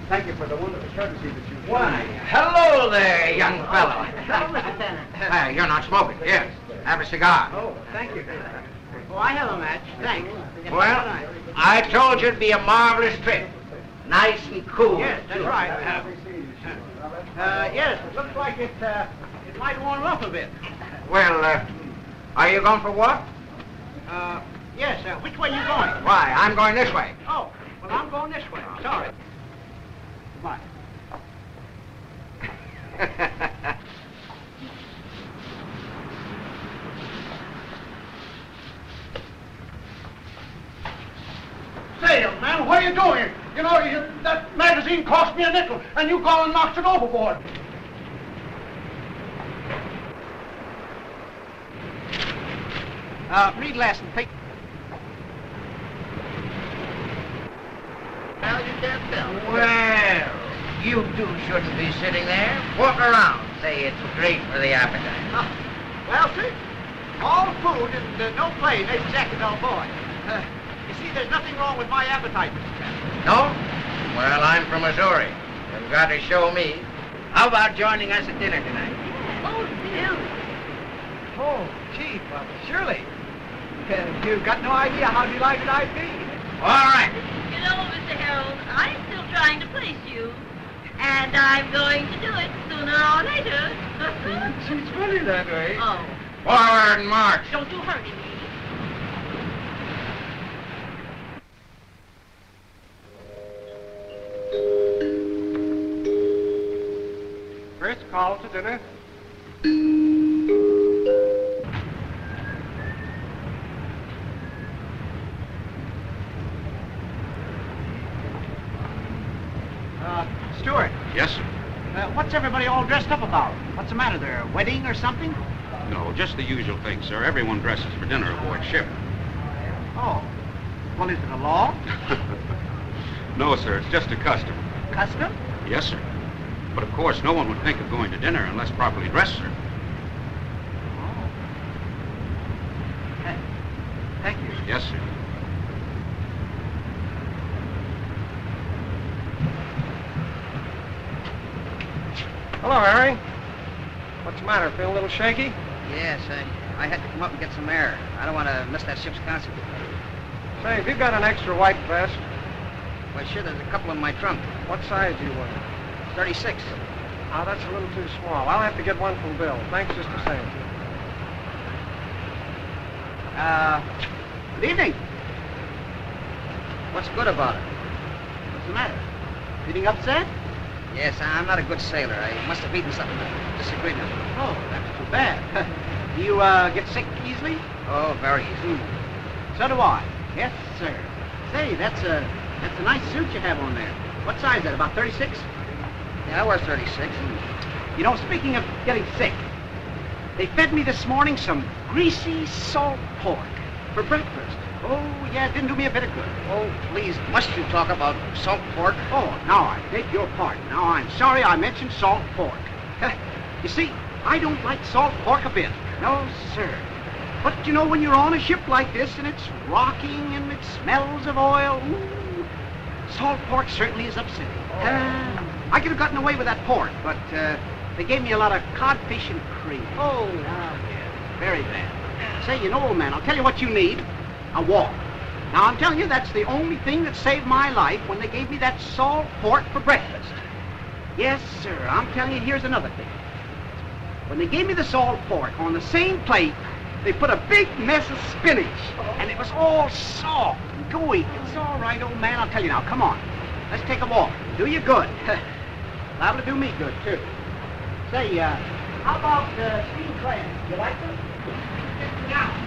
Thank you for the wonderful courtesy that you've Why, shown. Hello there, young fellow. Hello, Mister Tanner. Hey, you're not smoking, yes. Have a cigar. Oh, thank you. Oh, I have a match. Thanks. Well, I told you it'd be a marvelous trip. Nice and cool. Yes, that's right. Uh, uh, yes, it looks like it, uh, it might warm up a bit. Well, uh, are you going for a walk? Uh, yes, uh, which way are you going? Why, I'm going this way. Oh, well, I'm going this way. Sorry. Come on. Say, old man, what are you doing? You know, you, that magazine cost me a nickel, and you gone and knocked it overboard. Uh, read last and take... Well, you can't tell. Well, you two shouldn't be sitting there. Walk around. Say, it's great for the appetite. Uh, well, sir, all food and uh, no play makes Jack an old boy. Uh, You see, there's nothing wrong with my appetite, Mister Tanner. No? Well, I'm from Missouri. You've got to show me. How about joining us at dinner tonight? Oh, dear. Oh, gee, well, surely. Uh, you've got no idea how delighted I'd be. All right. You know, Mister Harold, I'm still trying to place you. And I'm going to do it sooner or later. It's funny that way. Oh. Forward march. Don't you hurry me. First call to dinner. Uh, Stuart. Yes, sir. Uh, what's everybody all dressed up about? What's the matter there? A wedding or something? No, just the usual thing, sir. Everyone dresses for dinner aboard ship. Oh. Well, is it a law? No, sir, it's just a custom. Custom? Yes, sir. But of course, no one would think of going to dinner unless properly dressed, sir. Oh. Th thank you. Yes, sir. Hello, Harry. What's the matter? Feel a little shaky? Yes, I, I had to come up and get some air. I don't want to miss that ship's concert. Say, have you got an extra white vest? Well, sure, there's a couple in my trunk. What size do you want? thirty-six. Oh, that's a little too small. I'll have to get one from Bill. Thanks just the same. Uh, good evening. What's good about it? What's the matter? Feeling upset? Yes, I'm not a good sailor. I must have eaten something that disagreed with me. Oh, that's too bad. Do you, uh, get sick easily? Oh, very easily. Mm. So do I. Yes, sir. Say, that's a... Uh, That's a nice suit you have on there. What size is that, about thirty-six? Yeah, I wear thirty-six. You know, speaking of getting sick, they fed me this morning some greasy salt pork for breakfast. Oh, yeah, it didn't do me a bit of good. Oh, please, must you talk about salt pork? Oh, now I beg your pardon. Now, I'm sorry I mentioned salt pork. You see, I don't like salt pork a bit. No, sir. But, you know, when you're on a ship like this and it's rocking and it smells of oil... Ooh, salt pork certainly is upsetting. Oh. Uh, I could have gotten away with that pork, but uh, they gave me a lot of codfish and cream. Oh, no, yeah, very bad. Say, you know, old man, I'll tell you what you need. A walk. Now, I'm telling you, that's the only thing that saved my life when they gave me that salt pork for breakfast. Yes, sir, I'm telling you, here's another thing. When they gave me the salt pork on the same plate, They put a big mess of spinach, and it was all soft and gooey. It was all right, old man. I'll tell you now. Come on. Let's take a walk. Do you good. That'll do me good, too. Say, uh, how about uh, steam clams? You like them? Yeah.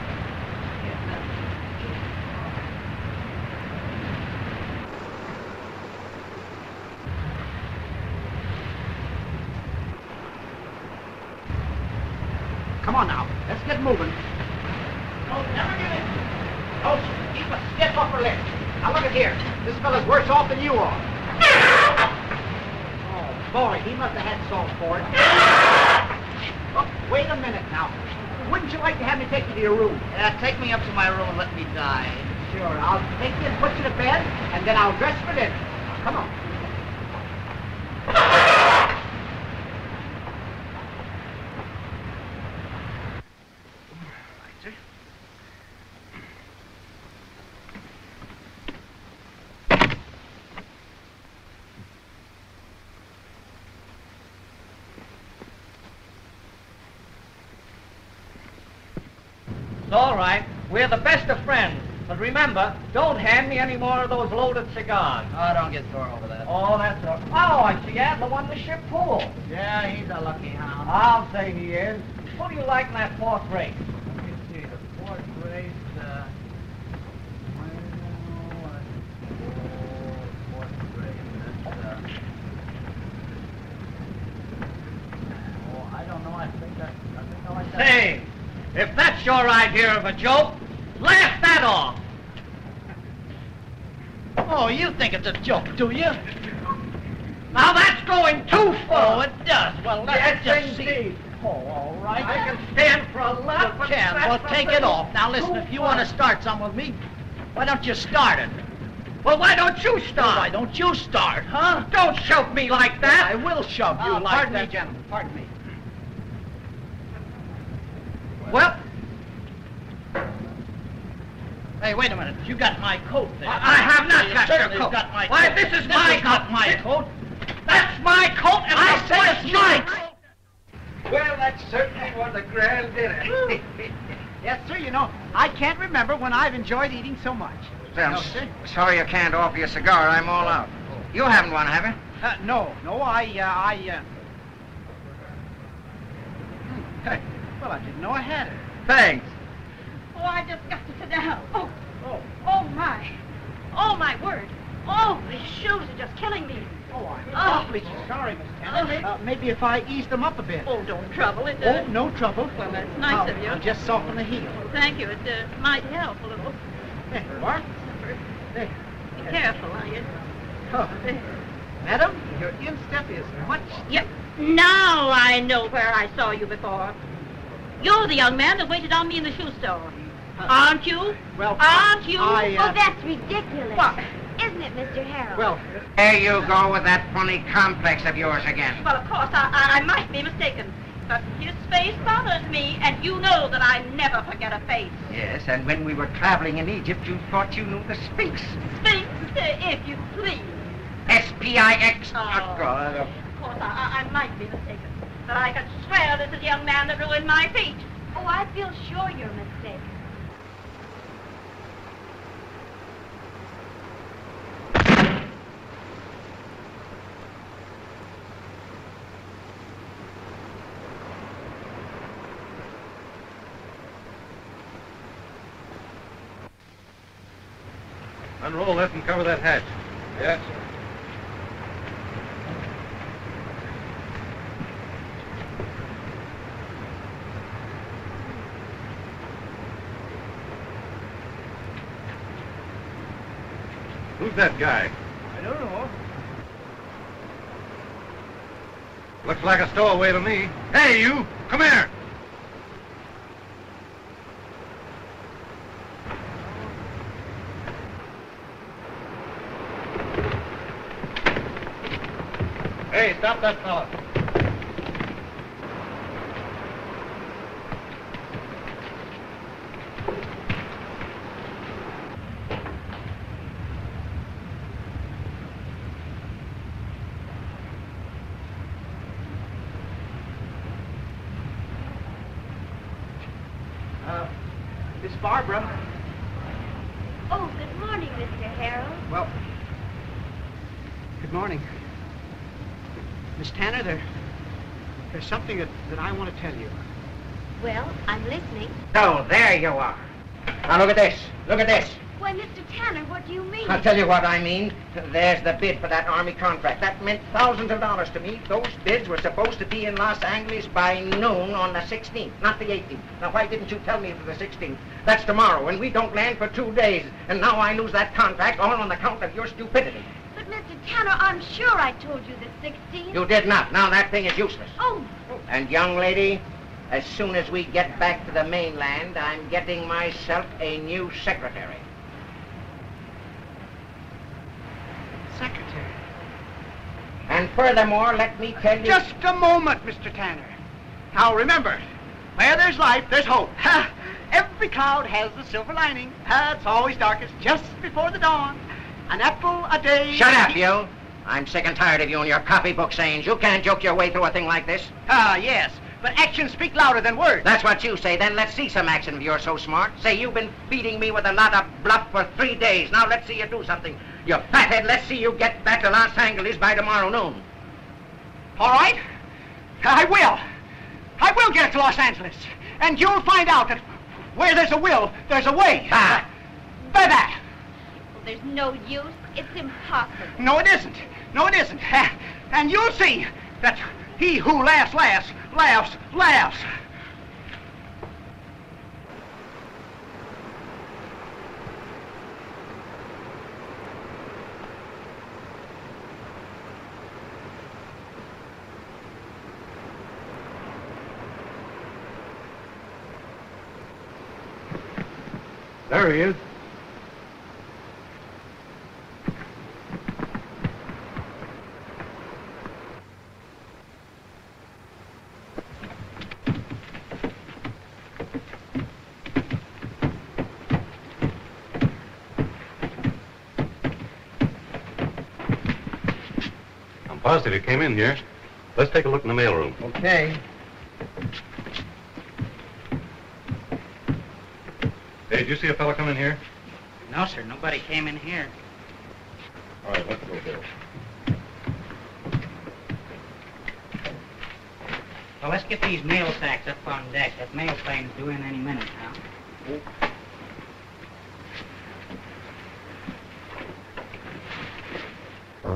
Come on now. Let's get moving. Don't never get in. Don't keep a stiff upper lip. Now look at here. This fella's worse off than you are. Oh, boy, he must have had salt for it. Look, wait a minute now. Wouldn't you like to have me take you to your room? Yeah, take me up to my room and let me die. Sure, I'll take you and put you to bed, and then I'll dress for dinner. Now, come on. All right, we're the best of friends, but remember, don't hand me any more of those loaded cigars. Oh, don't get sore over that. Oh, that's all. Oh, I see Adler won the ship pool. Yeah, he's a lucky hound. I'll say he is. Who do you like in that fourth race? Let me see, the fourth race, uh... well, oh, fourth race, that's, uh... oh, I don't know, I think that... I think I like that... Say! If that's your idea of a joke, laugh that off. Oh, you think it's a joke, do you? Now that's going too far. Oh, it does. Well, let's yes, just indeed. see. Oh, all right. I can stand for a lot. Well, can. Well, take it off. Now listen, if you want to start something with me, why don't you start it? Well, why don't you start? Why don't you start, huh? Don't shove me like that. Well, I will shove you uh, like pardon that. Pardon me, gentlemen. Pardon me. Well, hey, wait a minute. You got my coat there. I, I have not you got your coat. Got my Why, coat. this is this my is coat. Not my this, coat. That's my coat, and I, I say it's mine. Well, that certainly was a grand dinner. Yes, sir, you know, I can't remember when I've enjoyed eating so much. Well, no, sir. Sorry I can't offer you a cigar. I'm all out. You haven't one, have you? Uh, no, no, I, uh, I, uh... Well, I didn't know I had it. Thanks. Oh, I just got to sit down. Oh, oh, oh my. Oh, my word. Oh, these shoes are just killing me. Oh, I'm oh. awfully sorry, Miss Tanner. Oh. Uh, maybe if I ease them up a bit. Oh, don't trouble it. Uh, oh, no trouble. Well, that's nice I'll, of you. I'll just soften the heel. Thank you. It uh, might help a little. There you are. There. Be careful, are you? Oh. There. Madam, your instep is much... Yep. Now I know where I saw you before. You're the young man that waited on me in the shoe store. Uh, Aren't you? Well, Aren't you? I, uh, oh, that's ridiculous. What? Isn't it, Mister Harold? Well, there you go with that funny complex of yours again. Well, of course, I, I, I might be mistaken. But his face bothers me, and you know that I never forget a face. Yes, and when we were traveling in Egypt, you thought you knew the Sphinx. Sphinx, if you please. S P I X. Oh, oh God. Of course, I, I might be mistaken. But I could swear this is the young man that ruined my feet. Oh, I feel sure you're mistaken. Unroll that and cover that hatch. Yes, sir. Who's that guy? I don't know. Looks like a stowaway to me. Hey, you! Come here! Hey, stop that fella. Uh, Miss Barbara. Oh, good morning, Mister Harold. Well, good morning. Miss Tanner, there, there's something that, that I want to tell you. Well, I'm listening. So, there you are. Now, look at this. Look at this. Why, Mister Tanner, what do you mean? I'll tell you what I mean. There's the bid for that Army contract. That meant thousands of dollars to me. Those bids were supposed to be in Los Angeles by noon on the sixteenth, not the eighteenth. Now, why didn't you tell me for the sixteenth? That's tomorrow, and we don't land for two days. And now I lose that contract all on account of your stupidity. But, Mister Tanner, I'm sure I told you the sixteenth. You did not. Now, that thing is useless. Oh. And, young lady, as soon as we get back to the mainland, I'm getting myself a new secretary. Secretary? And furthermore, let me tell you... Just a moment, Mister Tanner. Now, remember, where there's life, there's hope. Every cloud has a silver lining. It's always darkest just before the dawn. An apple a day... Shut up, you. I'm sick and tired of you and your copybook sayings. You can't joke your way through a thing like this. Ah, yes. But actions speak louder than words. That's what you say. Then let's see some action if you're so smart. Say, you've been feeding me with a lot of bluff for three days. Now let's see you do something. You fathead, let's see you get back to Los Angeles by tomorrow noon. All right. I will. I will get to Los Angeles. And you'll find out that where there's a will, there's a way. Ah. By that. Well, there's no use. It's impossible. No, it isn't. No, it isn't. And you'll see that he who laughs, laughs. Laughs, laughs. There he is. Positive it came in here. Let's take a look in the mailroom. Okay. Hey, did you see a fella come in here? No, sir. Nobody came in here. All right, let's go, Bill. Well, let's get these mail sacks up on deck. That mail plane's due in any minute now. Oh.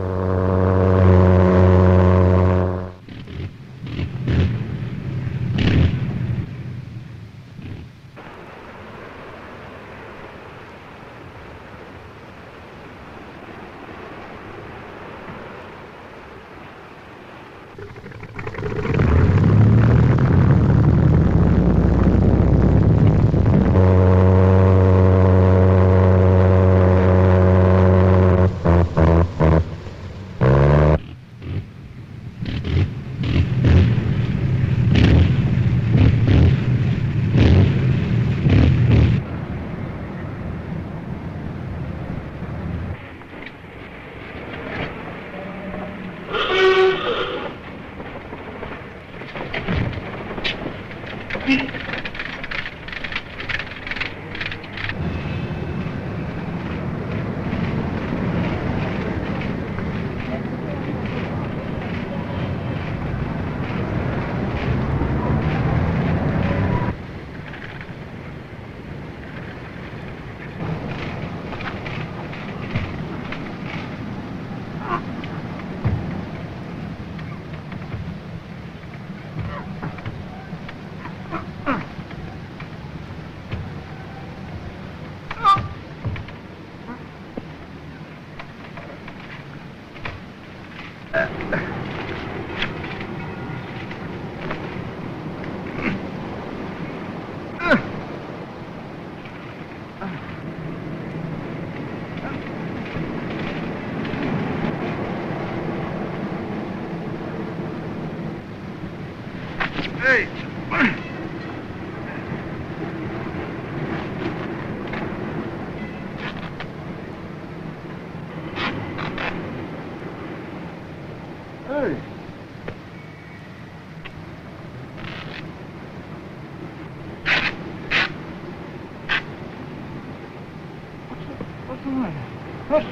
Uh. All right. Yes.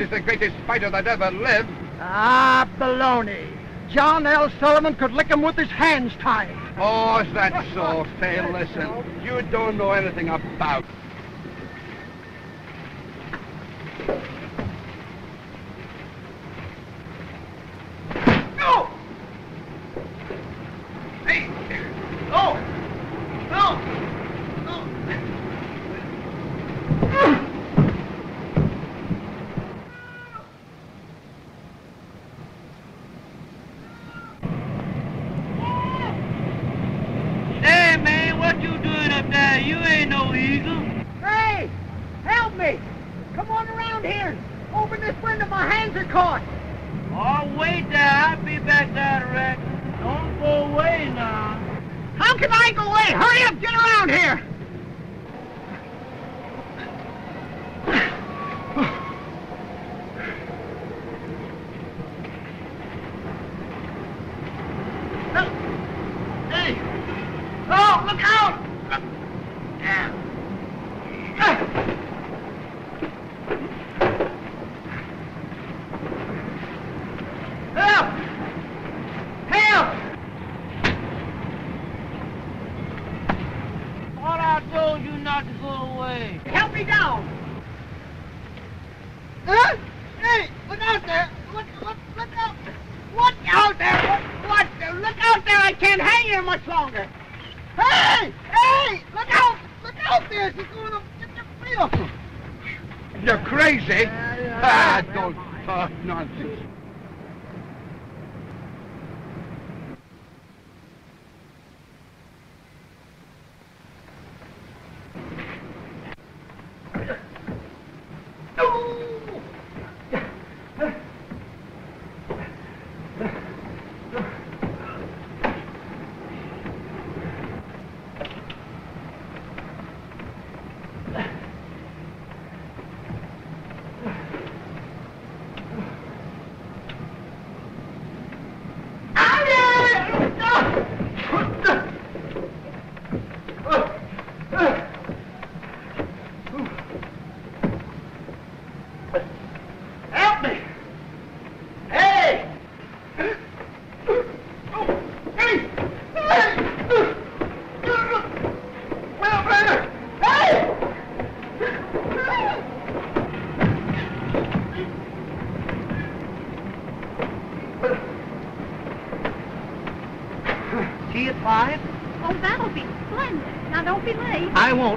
Is the greatest fighter that ever lived. Ah, baloney. John L. Sullivan could lick him with his hands tied. Oh, is that so? Say, listen, you don't know anything about.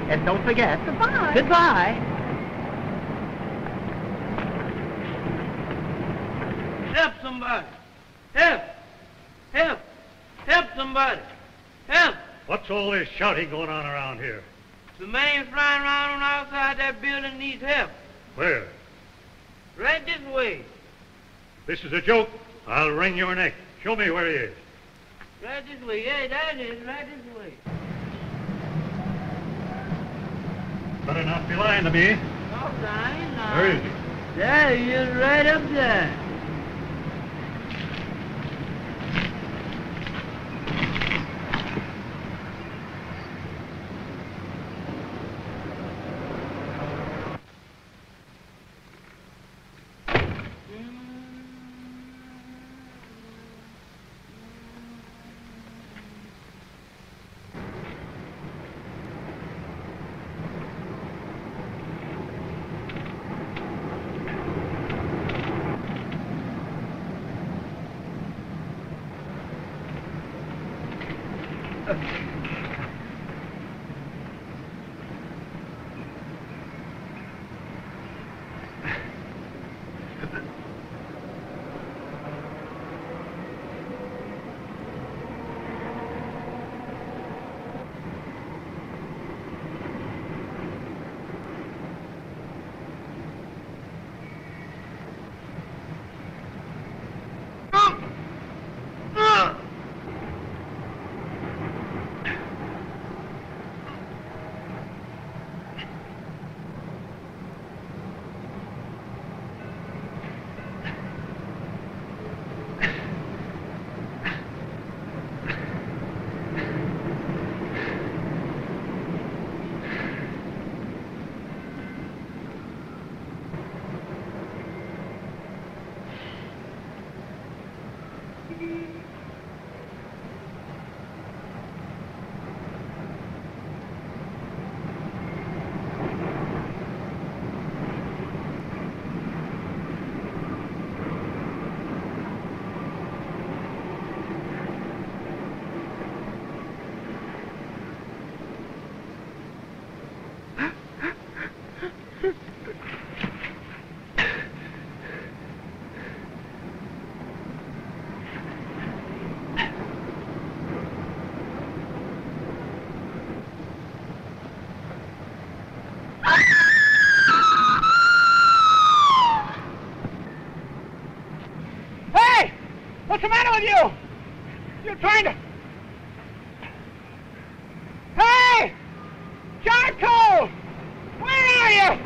And don't forget. Goodbye. Goodbye. Help somebody. Help. Help. Help somebody. Help. What's all this shouting going on around here? The man flying around on outside that building needs help. Where? Right this way. This is a joke. I'll wring your neck. Show me where he is. Right this way. Yeah, that is right this way. Better not be lying to me. No, lying, no. Where is he? There he is, right up there. You! You're trying to... Hey! Charcoal! Where are you?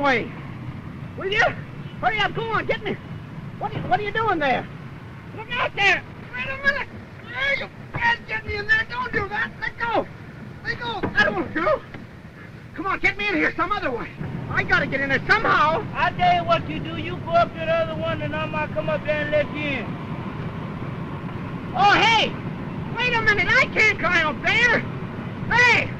Way. Will you? Hurry up, go on, get me. What are you, what are you doing there? Look out there! Wait a minute! Hey, you can't get me in there! Don't do that! Let go! Let go! That won't do! Come on, get me in here some other way. I gotta get in there somehow. I'll tell you what you do. You go up to the other one and I might come up there and let you in. Oh, hey! Wait a minute! I can't climb up there! Hey!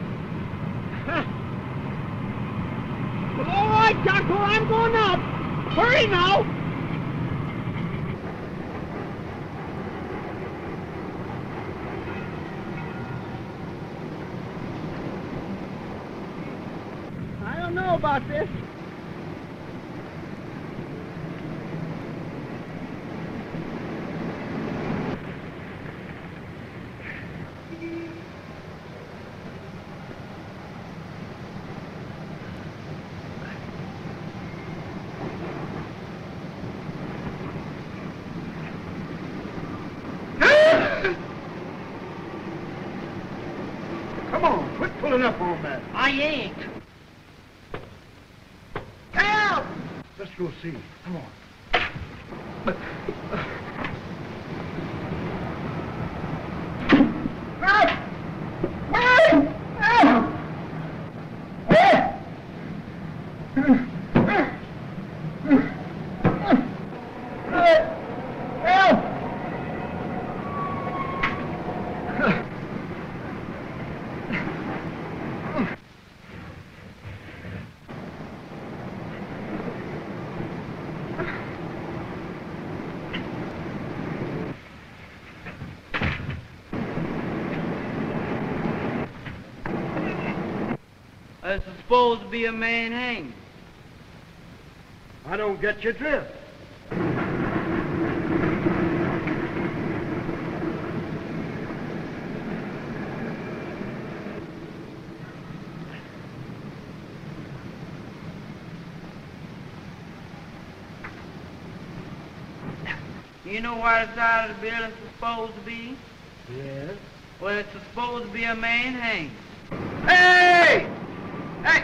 Jocko, I'm going up. Hurry now. I don't know about this. Up, old man. I ain't. Help! Let's go see. Come on. But, uh... There's supposed to be a man hanged. I don't get your drift. You know why the side of the building is supposed to be? Yes. Well, it's supposed to be a man hanged. Hey! Hey!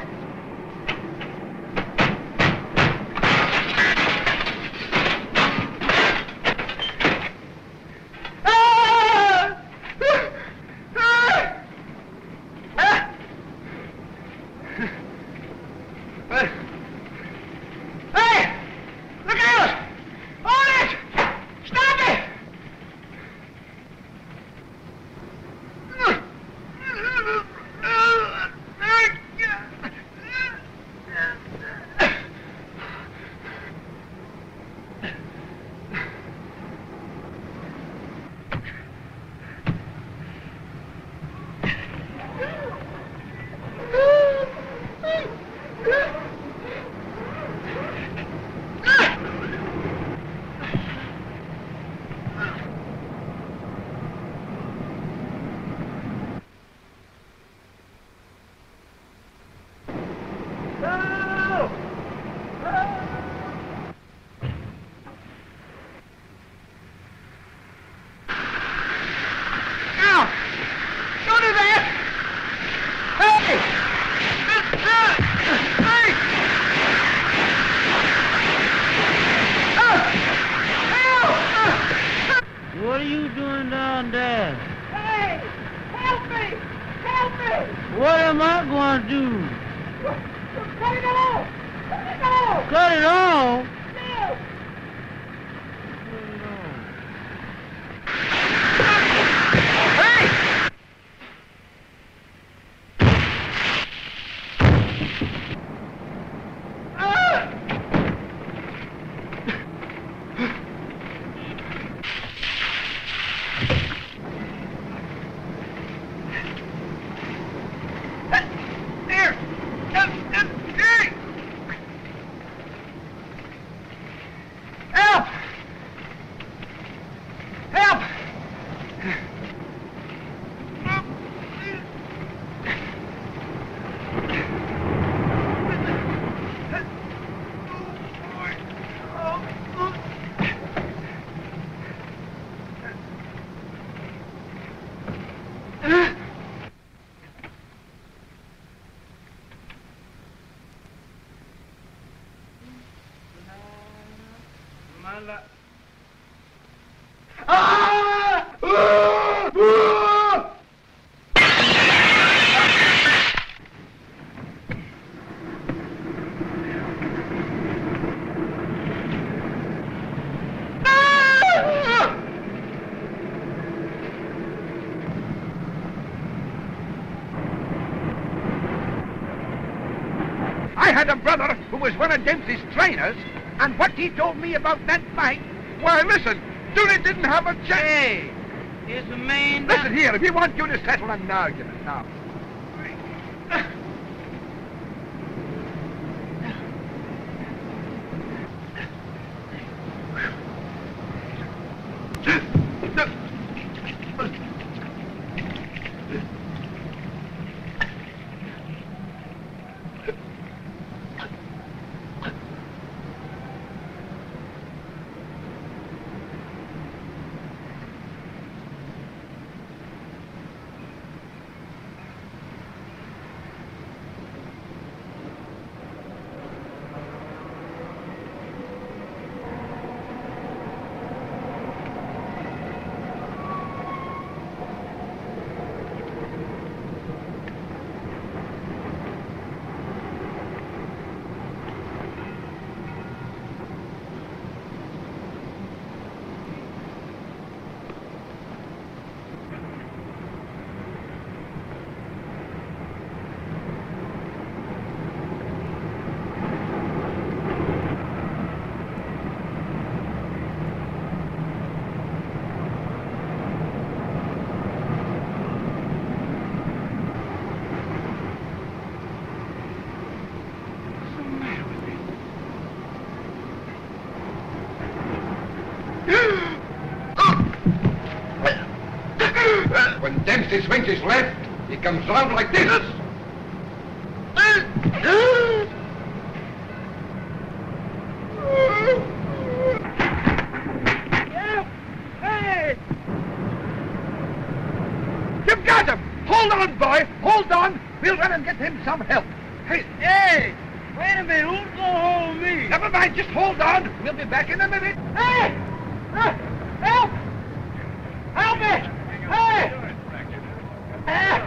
Had a brother who was one of Dempsey's trainers, and what he told me about that fight, why, listen, Dooley didn't have a chance. Hey, it's a man... Listen here, if you want you to settle an argument now. he swings his left, he comes round like this. You've got him! Hold on, boy! Hold on! We'll run and get him some help. Hey! Hey! Wait a minute! Who's gonna hold me? Never mind! Just hold on! We'll be back in a minute. Hey! Uh, help! Help me! Hey! Uh,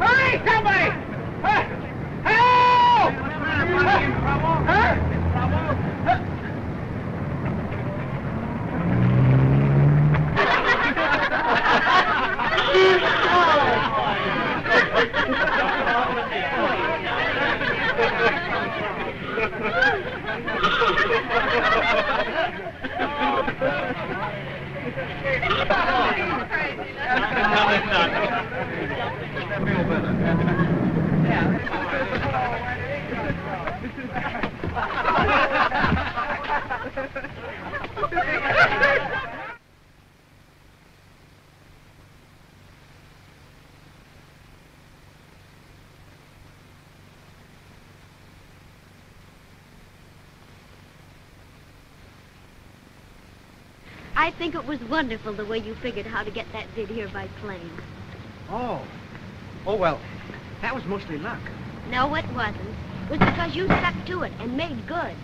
hurry, somebody! Uh, help! Uh, huh? I think it was wonderful the way you figured how to get that vid here by plane. Oh. Oh, well, that was mostly luck. No, it wasn't. It was because you stuck to it and made good.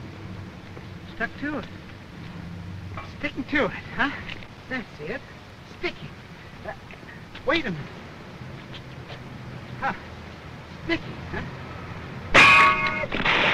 Stuck to it. Sticking to it, huh? That's it. Sticking. Uh, wait a minute. Huh. Sticking, huh?